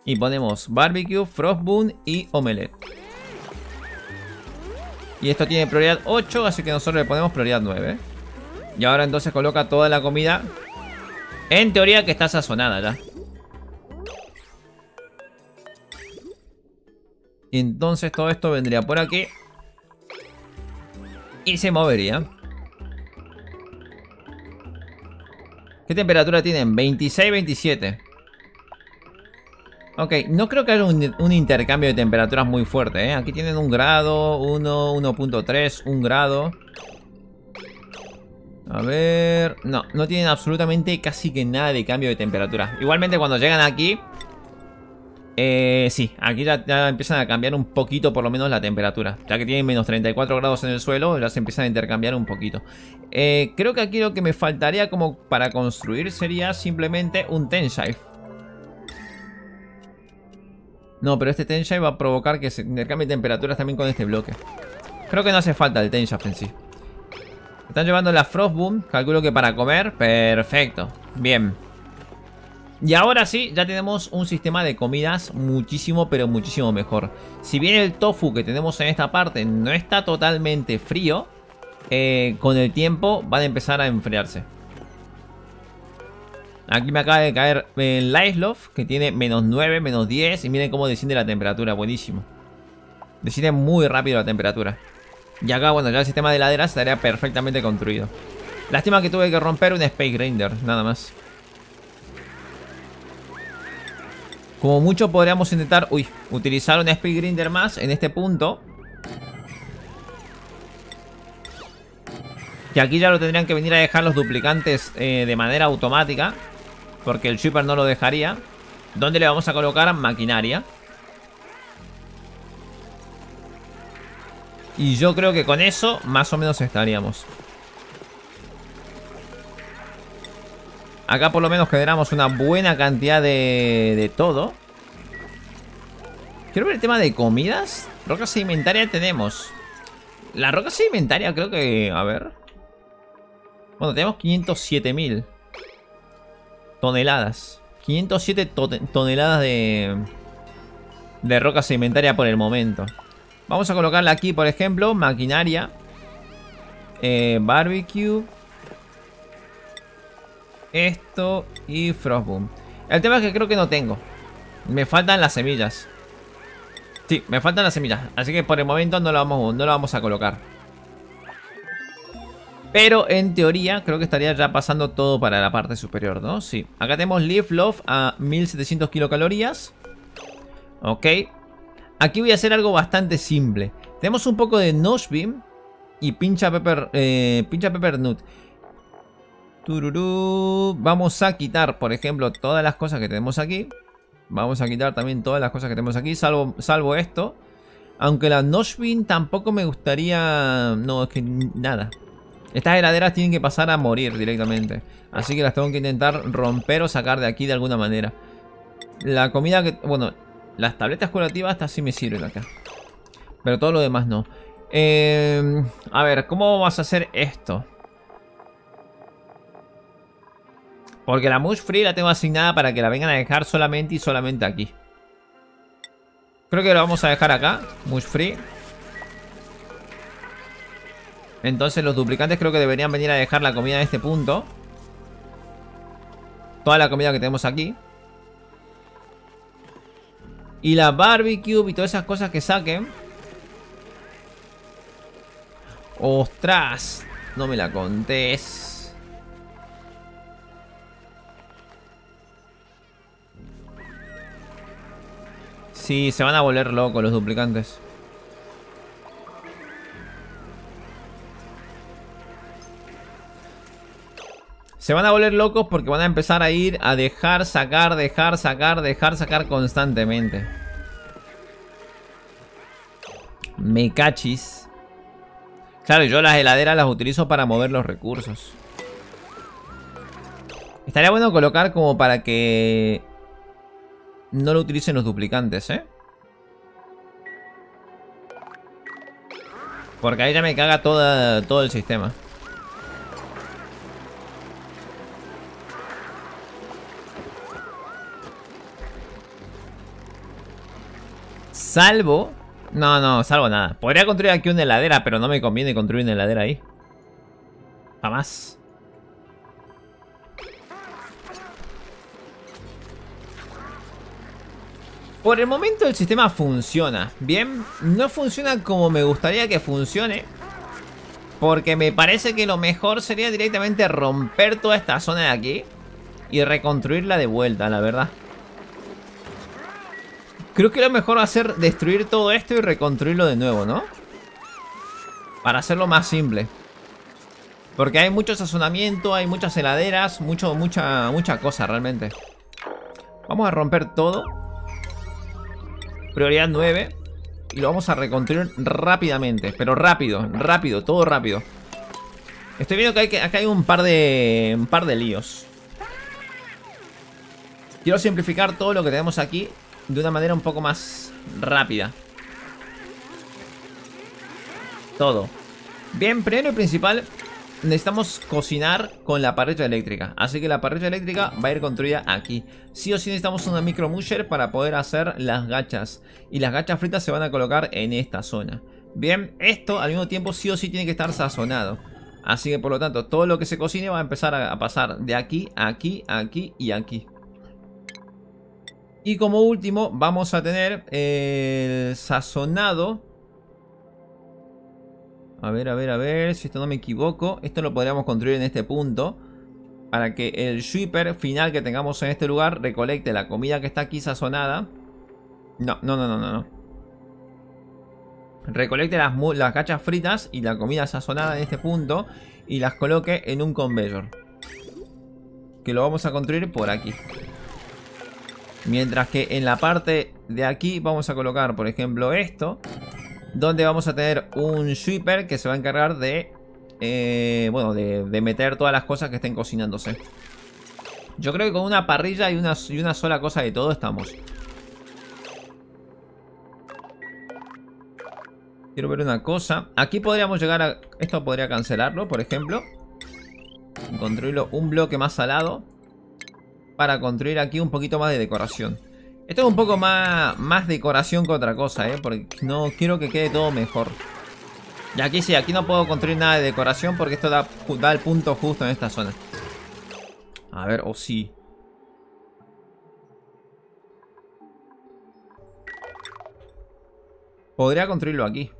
Y ponemos barbecue, frostbun y omelette. Y esto tiene prioridad ocho, así que nosotros le ponemos prioridad nueve. Y ahora entonces coloca toda la comida. En teoría que está sazonada ya. Y entonces todo esto vendría por aquí. Y se movería. ¿Qué temperatura tienen? veintiséis, veintisiete. Ok, no creo que haya un, un intercambio de temperaturas muy fuerte, ¿eh? Aquí tienen un grado, uno, uno punto tres, un grado. A ver... No, no tienen absolutamente casi que nada de cambio de temperatura. Igualmente cuando llegan aquí... Eh, sí, aquí ya, ya empiezan a cambiar un poquito por lo menos la temperatura. Ya que tienen menos treinta y cuatro grados en el suelo, ya se empiezan a intercambiar un poquito. Eh, creo que aquí lo que me faltaría como para construir sería simplemente un tensile. No, pero este tenshaft va a provocar que se intercambie temperaturas también con este bloque. Creo que no hace falta el tenshaft en sí. Están llevando la Frostboom. Calculo que para comer. Perfecto. Bien. Y ahora sí, ya tenemos un sistema de comidas muchísimo, pero muchísimo mejor. Si bien el tofu que tenemos en esta parte no está totalmente frío, eh, con el tiempo van a empezar a enfriarse. Aquí me acaba de caer el Leaf Love, que tiene menos nueve, menos diez. Y miren cómo desciende la temperatura, buenísimo. Desciende muy rápido la temperatura. Y acá, bueno, ya el sistema de heladeras estaría perfectamente construido. Lástima que tuve que romper un Space Grinder, nada más. Como mucho podríamos intentar, uy, utilizar un Space Grinder más en este punto. Que aquí ya lo tendrían que venir a dejar los duplicantes eh, de manera automática. Porque el shipper no lo dejaría. ¿Dónde le vamos a colocar maquinaria? Y yo creo que con eso más o menos estaríamos. Acá por lo menos generamos una buena cantidad de, de todo. Quiero ver el tema de comidas. Roca sedimentaria tenemos. La roca sedimentaria creo que... A ver... Bueno, tenemos quinientos siete mil toneladas. quinientos siete to toneladas de, de roca sedimentaria por el momento. Vamos a colocarla aquí, por ejemplo, maquinaria. Eh, barbecue. Esto y frostboom. El tema es que creo que no tengo. Me faltan las semillas. Sí, me faltan las semillas. Así que por el momento no la vamos, no la vamos a colocar. Pero en teoría creo que estaría ya pasando todo para la parte superior, ¿no? Sí. Acá tenemos Leaf Love a mil setecientos kilocalorías. Ok. Aquí voy a hacer algo bastante simple. Tenemos un poco de Nosh Beam y Pincha Pepper, eh, Pincha Pepper Nut. Tururú. Vamos a quitar, por ejemplo, todas las cosas que tenemos aquí. Vamos a quitar también todas las cosas que tenemos aquí, salvo, salvo esto. Aunque la Nosh Beam tampoco me gustaría... No, es que nada. Estas heladeras tienen que pasar a morir directamente. Así que las tengo que intentar romper o sacar de aquí de alguna manera. La comida que... Bueno, las tabletas curativas hasta sí me sirven acá. Pero todo lo demás no. Eh, a ver, ¿cómo vas a hacer esto? Porque la Mush Free la tengo asignada para que la vengan a dejar solamente y solamente aquí. Creo que lo vamos a dejar acá, Mush Free. Entonces los duplicantes creo que deberían venir a dejar la comida en este punto. Toda la comida que tenemos aquí. Y la barbecue y todas esas cosas que saquen. ¡Ostras! No me la contés. Sí, se van a volver locos los duplicantes. Se van a volver locos porque van a empezar a ir a dejar, sacar, dejar, sacar, dejar, sacar constantemente. Me cachis. Claro, yo las heladeras las utilizo para mover los recursos. Estaría bueno colocar como para que no lo utilicen los duplicantes, ¿eh? Porque ahí ya me caga toda, todo el sistema. Salvo... No, no, salvo nada. Podría construir aquí una heladera, pero no me conviene construir una heladera ahí. Jamás. Por el momento el sistema funciona. Bien, no funciona como me gustaría que funcione. Porque me parece que lo mejor sería directamente romper toda esta zona de aquí. Y reconstruirla de vuelta, la verdad. Creo que lo mejor va a ser destruir todo esto y reconstruirlo de nuevo, ¿no? Para hacerlo más simple. Porque hay mucho sazonamiento, hay muchas heladeras, mucho, mucha, mucha cosa realmente. Vamos a romper todo. Prioridad nueve. Y lo vamos a reconstruir rápidamente. Pero rápido, rápido, todo rápido. Estoy viendo que, hay que acá hay un par de, un par de líos. Quiero simplificar todo lo que tenemos aquí. De una manera un poco más rápida. Todo. Bien, primero y principal, necesitamos cocinar con la parrilla eléctrica. Así que la parrilla eléctrica va a ir construida aquí. Sí o sí necesitamos una micro musher para poder hacer las gachas. Y las gachas fritas se van a colocar en esta zona. Bien, esto al mismo tiempo sí o sí tiene que estar sazonado. Así que por lo tanto, todo lo que se cocine va a empezar a pasar de aquí, aquí, aquí y aquí. Y como último vamos a tener el sazonado. A ver, a ver, a ver, si esto no me equivoco. Esto lo podríamos construir en este punto. Para que el shipper final que tengamos en este lugar recolecte la comida que está aquí sazonada. No, no, no, no, no, no. Recolecte las, las cachas fritas y la comida sazonada en este punto. Y las coloque en un conveyor. Que lo vamos a construir por aquí. Mientras que en la parte de aquí vamos a colocar, por ejemplo, esto. Donde vamos a tener un sweeper que se va a encargar de... Eh, bueno, de, de meter todas las cosas que estén cocinándose. Yo creo que con una parrilla y una, y una sola cosa de todo estamos. Quiero ver una cosa. Aquí podríamos llegar a... Esto podría cancelarlo, por ejemplo. Construirlo un bloque más al lado. Para construir aquí un poquito más de decoración. Esto es un poco más, más decoración que otra cosa, ¿eh? Porque no quiero que quede todo mejor. Y aquí sí, aquí no puedo construir nada de decoración porque esto da, da el punto justo en esta zona. A ver, o oh, sí. Podría construirlo aquí.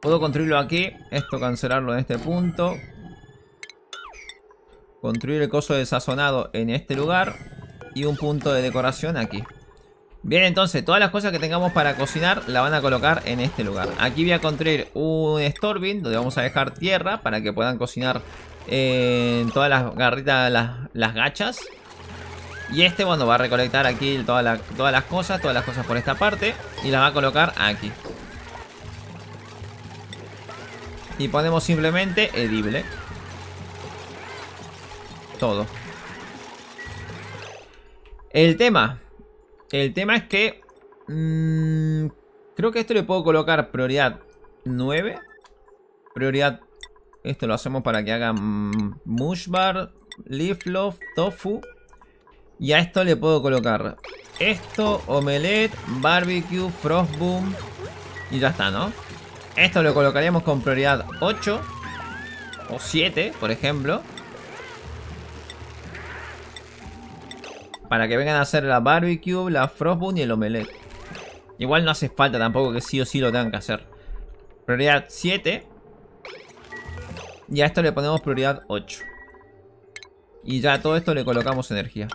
Puedo construirlo aquí. Esto cancelarlo en este punto. Construir el coso de sazonado en este lugar. Y un punto de decoración aquí. Bien, entonces, todas las cosas que tengamos para cocinar la van a colocar en este lugar. Aquí voy a construir un storbin donde vamos a dejar tierra para que puedan cocinar eh, todas las garritas, las, las gachas. Y este, bueno, va a recolectar aquí toda la, todas las cosas, todas las cosas por esta parte. Y las va a colocar aquí. Y ponemos simplemente edible. Todo. El tema... El tema es que... Mmm, creo que esto le puedo colocar prioridad nueve. Prioridad... Esto lo hacemos para que haga mmm, Mush Bar, Leaf Love, Tofu. Y a esto le puedo colocar esto, Omelette, Barbecue, Frostbound. Y ya está, ¿no? Esto lo colocaríamos con prioridad ocho. O siete, por ejemplo. Para que vengan a hacer la barbecue, la frostbun y el omelette. Igual no hace falta tampoco que sí o sí lo tengan que hacer. Prioridad siete. Y a esto le ponemos prioridad ocho. Y ya a todo esto le colocamos energía.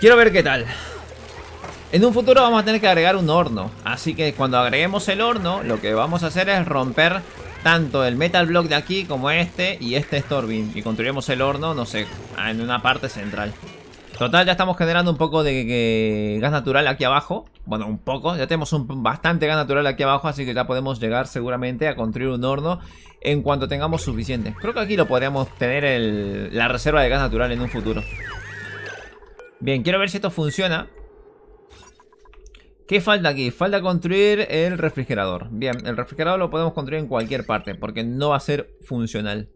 Quiero ver qué tal. En un futuro vamos a tener que agregar un horno. Así que cuando agreguemos el horno, lo que vamos a hacer es romper... tanto el metal block de aquí como este y este storbin. Y construiremos el horno, no sé, en una parte central. Total, ya estamos generando un poco de, de gas natural aquí abajo. Bueno, un poco. Ya tenemos un, bastante gas natural aquí abajo, así que ya podemos llegar seguramente a construir un horno en cuanto tengamos suficiente. Creo que aquí lo podríamos tener el, la reserva de gas natural en un futuro. Bien, quiero ver si esto funciona. ¿Qué falta aquí? Falta construir el refrigerador. Bien, el refrigerador lo podemos construir en cualquier parte porque no va a ser funcional.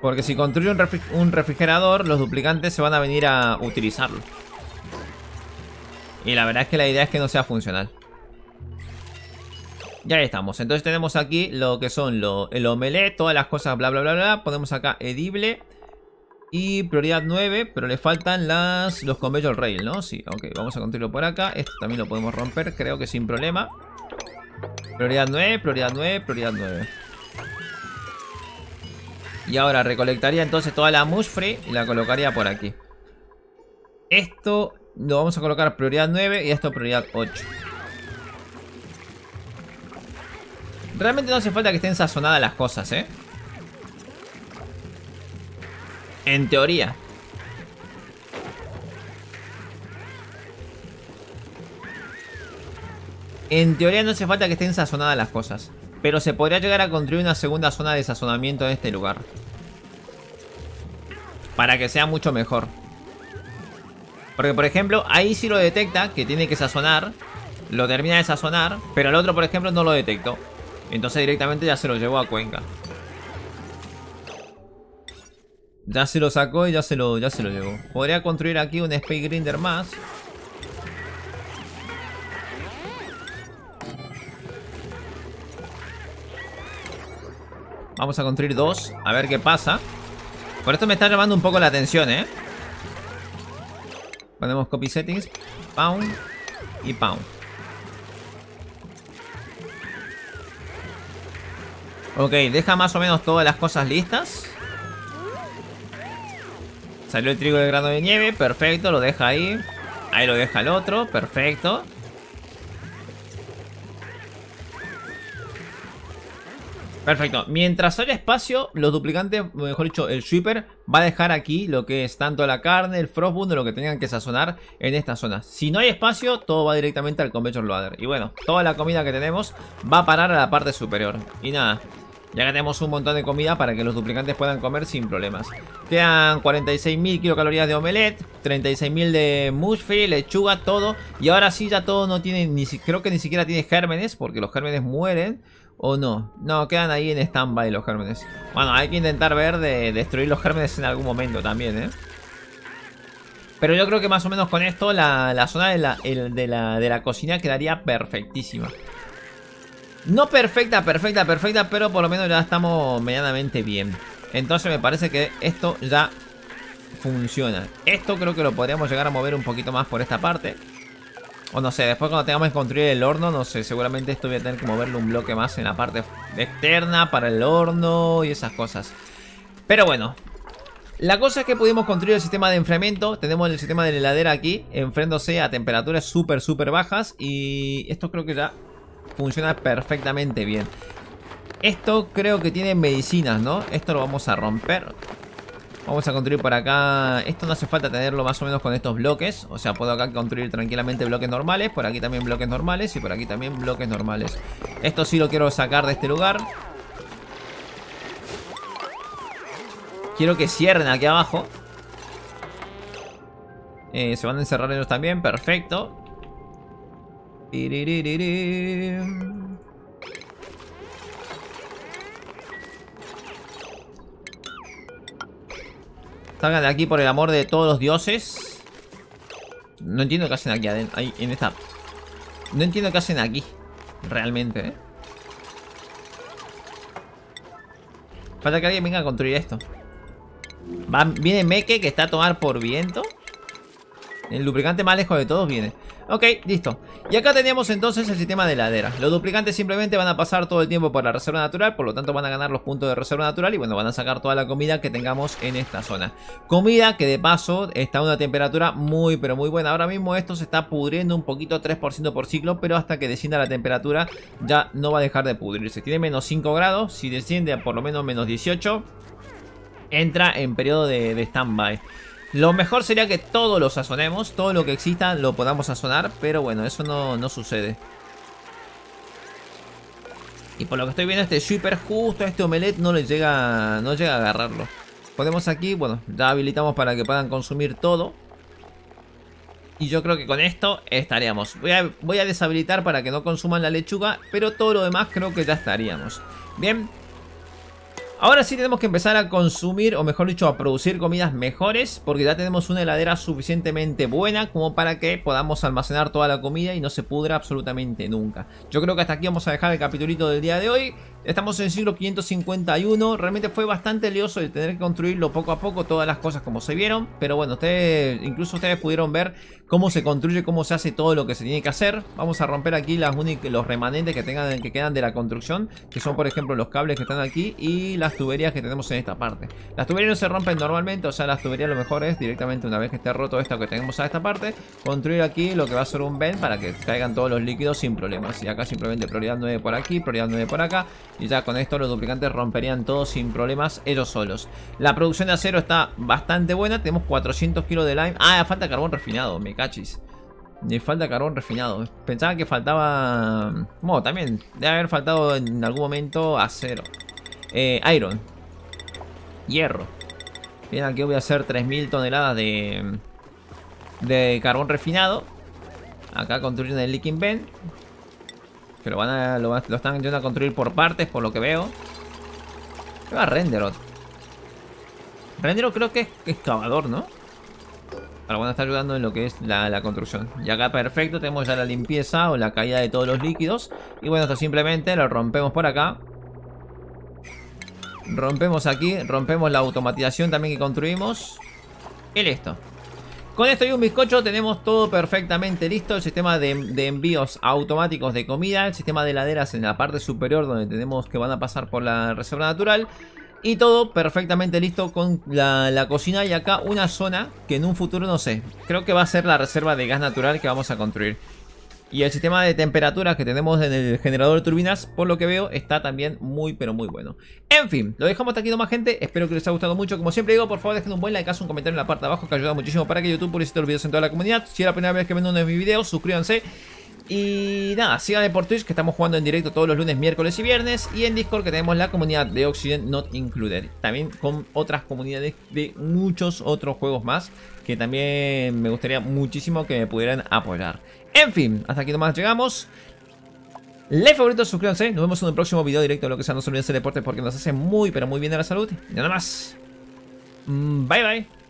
Porque si construyo un, refri un refrigerador, los duplicantes se van a venir a utilizarlo. Y la verdad es que la idea es que no sea funcional. Ya estamos. Entonces tenemos aquí lo que son lo, el omelette, todas las cosas, bla, bla, bla, bla. Ponemos acá edible. Y prioridad nueve, pero le faltan las, los conveyor rail, ¿no? Sí, ok, vamos a construirlo por acá. Esto también lo podemos romper, creo que sin problema. Prioridad nueve, prioridad nueve, prioridad nueve. Y ahora recolectaría entonces toda la mush free y la colocaría por aquí. Esto lo vamos a colocar prioridad nueve y esto prioridad ocho. Realmente no hace falta que estén sazonadas las cosas, ¿eh? En teoría. En teoría no hace falta que estén sazonadas las cosas. Pero se podría llegar a construir una segunda zona de sazonamiento en este lugar. Para que sea mucho mejor. Porque por ejemplo, ahí sí lo detecta que tiene que sazonar. Lo termina de sazonar. Pero el otro por ejemplo no lo detectó. Entonces directamente ya se lo llevó a Cuenca. Ya se lo sacó y ya se lo, ya se lo llevó. Podría construir aquí un Space Grinder más. Vamos a construir dos. A ver qué pasa. Por esto me está llamando un poco la atención, ¿eh? Ponemos copy settings. Pound. Y pound. Ok, deja más o menos todas las cosas listas. Salió el trigo de grano de nieve, perfecto, lo deja ahí. Ahí lo deja el otro, perfecto. Perfecto, mientras haya espacio, los duplicantes, mejor dicho, el sweeper va a dejar aquí lo que es tanto la carne, el frostbun, lo que tengan que sazonar en esta zona. Si no hay espacio, todo va directamente al conveyor loader. Y bueno, toda la comida que tenemos va a parar a la parte superior. Y nada. Ya que tenemos un montón de comida para que los duplicantes puedan comer sin problemas. Quedan cuarenta y seis mil kilocalorías de omelette, treinta y seis mil de mush free, lechuga, todo. Y ahora sí ya todo no tiene, ni, creo que ni siquiera tiene gérmenes, porque los gérmenes mueren. ¿O no? No, quedan ahí en stand-by los gérmenes. Bueno, hay que intentar ver de destruir los gérmenes en algún momento también, ¿eh? Pero yo creo que más o menos con esto la, la zona de la, el, de, la, de la cocina quedaría perfectísima. No perfecta, perfecta, perfecta, pero por lo menos ya estamos medianamente bien. Entonces me parece que esto ya funciona. Esto creo que lo podríamos llegar a mover un poquito más por esta parte. O no sé, después cuando tengamos que construir el horno, no sé, seguramente esto voy a tener que moverle un bloque más en la parte externa para el horno y esas cosas. Pero bueno, la cosa es que pudimos construir el sistema de enfriamiento. Tenemos el sistema de la heladera aquí, enfriándose a temperaturas súper, súper bajas. Y esto creo que ya funciona perfectamente bien. Esto creo que tiene medicinas, ¿no? Esto lo vamos a romper. Vamos a construir por acá. Esto no hace falta tenerlo más o menos con estos bloques. O sea, puedo acá construir tranquilamente bloques normales. Por aquí también bloques normales. Y por aquí también bloques normales. Esto sí lo quiero sacar de este lugar. Quiero que cierren aquí abajo. Eh, se van a encerrar ellos también. Perfecto. Salgan de aquí por el amor de todos los dioses. No entiendo qué hacen aquí adentro. Ahí, en esta. No entiendo qué hacen aquí. Realmente, ¿eh? Falta que alguien venga a construir esto. Van, viene Meque, que está a tomar por viento. El duplicante más lejos de todos viene. Ok, listo. Y acá teníamos entonces el sistema de heladera. Los duplicantes simplemente van a pasar todo el tiempo por la reserva natural. Por lo tanto van a ganar los puntos de reserva natural. Y bueno, van a sacar toda la comida que tengamos en esta zona. Comida que de paso está a una temperatura muy pero muy buena. Ahora mismo esto se está pudriendo un poquito, tres por ciento por ciclo. Pero hasta que descienda la temperatura ya no va a dejar de pudrirse. Tiene menos cinco grados. Si desciende a por lo menos menos dieciocho, entra en periodo de, de stand-by. Lo mejor sería que todo lo sazonemos. Todo lo que exista lo podamos sazonar. Pero bueno, eso no, no sucede. Y por lo que estoy viendo, este shipper justo a este omelette no le llega, no llega a agarrarlo. Podemos aquí, bueno, ya habilitamos para que puedan consumir todo. Y yo creo que con esto estaríamos. Voy a, voy a deshabilitar para que no consuman la lechuga. Pero todo lo demás creo que ya estaríamos. Bien. Ahora sí tenemos que empezar a consumir, o mejor dicho, a producir comidas mejores, porque ya tenemos una heladera suficientemente buena como para que podamos almacenar toda la comida y no se pudra absolutamente nunca. Yo creo que hasta aquí vamos a dejar el capitulito del día de hoy. Estamos en el siglo quinientos cincuenta y uno. Realmente fue bastante lioso el tener que construirlo poco a poco, todas las cosas como se vieron. Pero bueno, ustedes, incluso ustedes pudieron ver cómo se construye, cómo se hace todo lo que se tiene que hacer. Vamos a romper aquí las los remanentes que tengan, que quedan de la construcción, que son por ejemplo los cables que están aquí y las tuberías que tenemos en esta parte. Las tuberías no se rompen normalmente, o sea, las tuberías lo mejor es directamente una vez que esté roto esto que tenemos a esta parte, construir aquí lo que va a ser un vent para que caigan todos los líquidos sin problemas. Y acá simplemente prioridad nueve por aquí, prioridad nueve por acá. Y ya con esto los duplicantes romperían todos sin problemas ellos solos. La producción de acero está bastante buena. Tenemos cuatrocientos kilos de lime. Ah, falta carbón refinado, me cachis. Me falta carbón refinado. Pensaba que faltaba... Bueno, también debe haber faltado en algún momento acero. Eh, iron. Hierro. Bien, aquí voy a hacer tres mil toneladas de... de carbón refinado. Acá construyen el leaking vent. Que lo van a, lo, lo están yendo a construir por partes, por lo que veo. ¿Qué va Renderot? Renderot creo que es excavador, ¿no? Ahora van a estar ayudando en lo que es la, la construcción. Y acá perfecto, tenemos ya la limpieza o la caída de todos los líquidos. Y bueno, esto simplemente lo rompemos por acá. Rompemos aquí, rompemos la automatización también que construimos. Y listo. Con esto y un bizcocho tenemos todo perfectamente listo. El sistema de, de envíos automáticos de comida. El sistema de heladeras en la parte superior donde tenemos que van a pasar por la reserva natural. Y todo perfectamente listo con la, la cocina. Y acá una zona que en un futuro no sé. Creo que va a ser la reserva de gas natural que vamos a construir. Y el sistema de temperaturas que tenemos en el generador de turbinas, por lo que veo, está también muy, pero muy bueno. En fin, lo dejamos hasta aquí nomás, gente. Espero que les haya gustado mucho. Como siempre digo, por favor, dejen un buen like, haz un comentario en la parte de abajo, que ayuda muchísimo para que YouTube publicite los videos en toda la comunidad. Si es la primera vez que ven uno de mis videos, suscríbanse. Y nada, síganme por Twitch, que estamos jugando en directo todos los lunes, miércoles y viernes. Y en Discord, que tenemos la comunidad de Oxygen Not Included. También con otras comunidades de muchos otros juegos más, que también me gustaría muchísimo que me pudieran apoyar. En fin, hasta aquí nomás llegamos. Like, favoritos, suscríbanse. Nos vemos en un próximo video directo de lo que sea. No se olviden hacer deporte porque nos hace muy pero muy bien a la salud. Y nada más. Bye bye.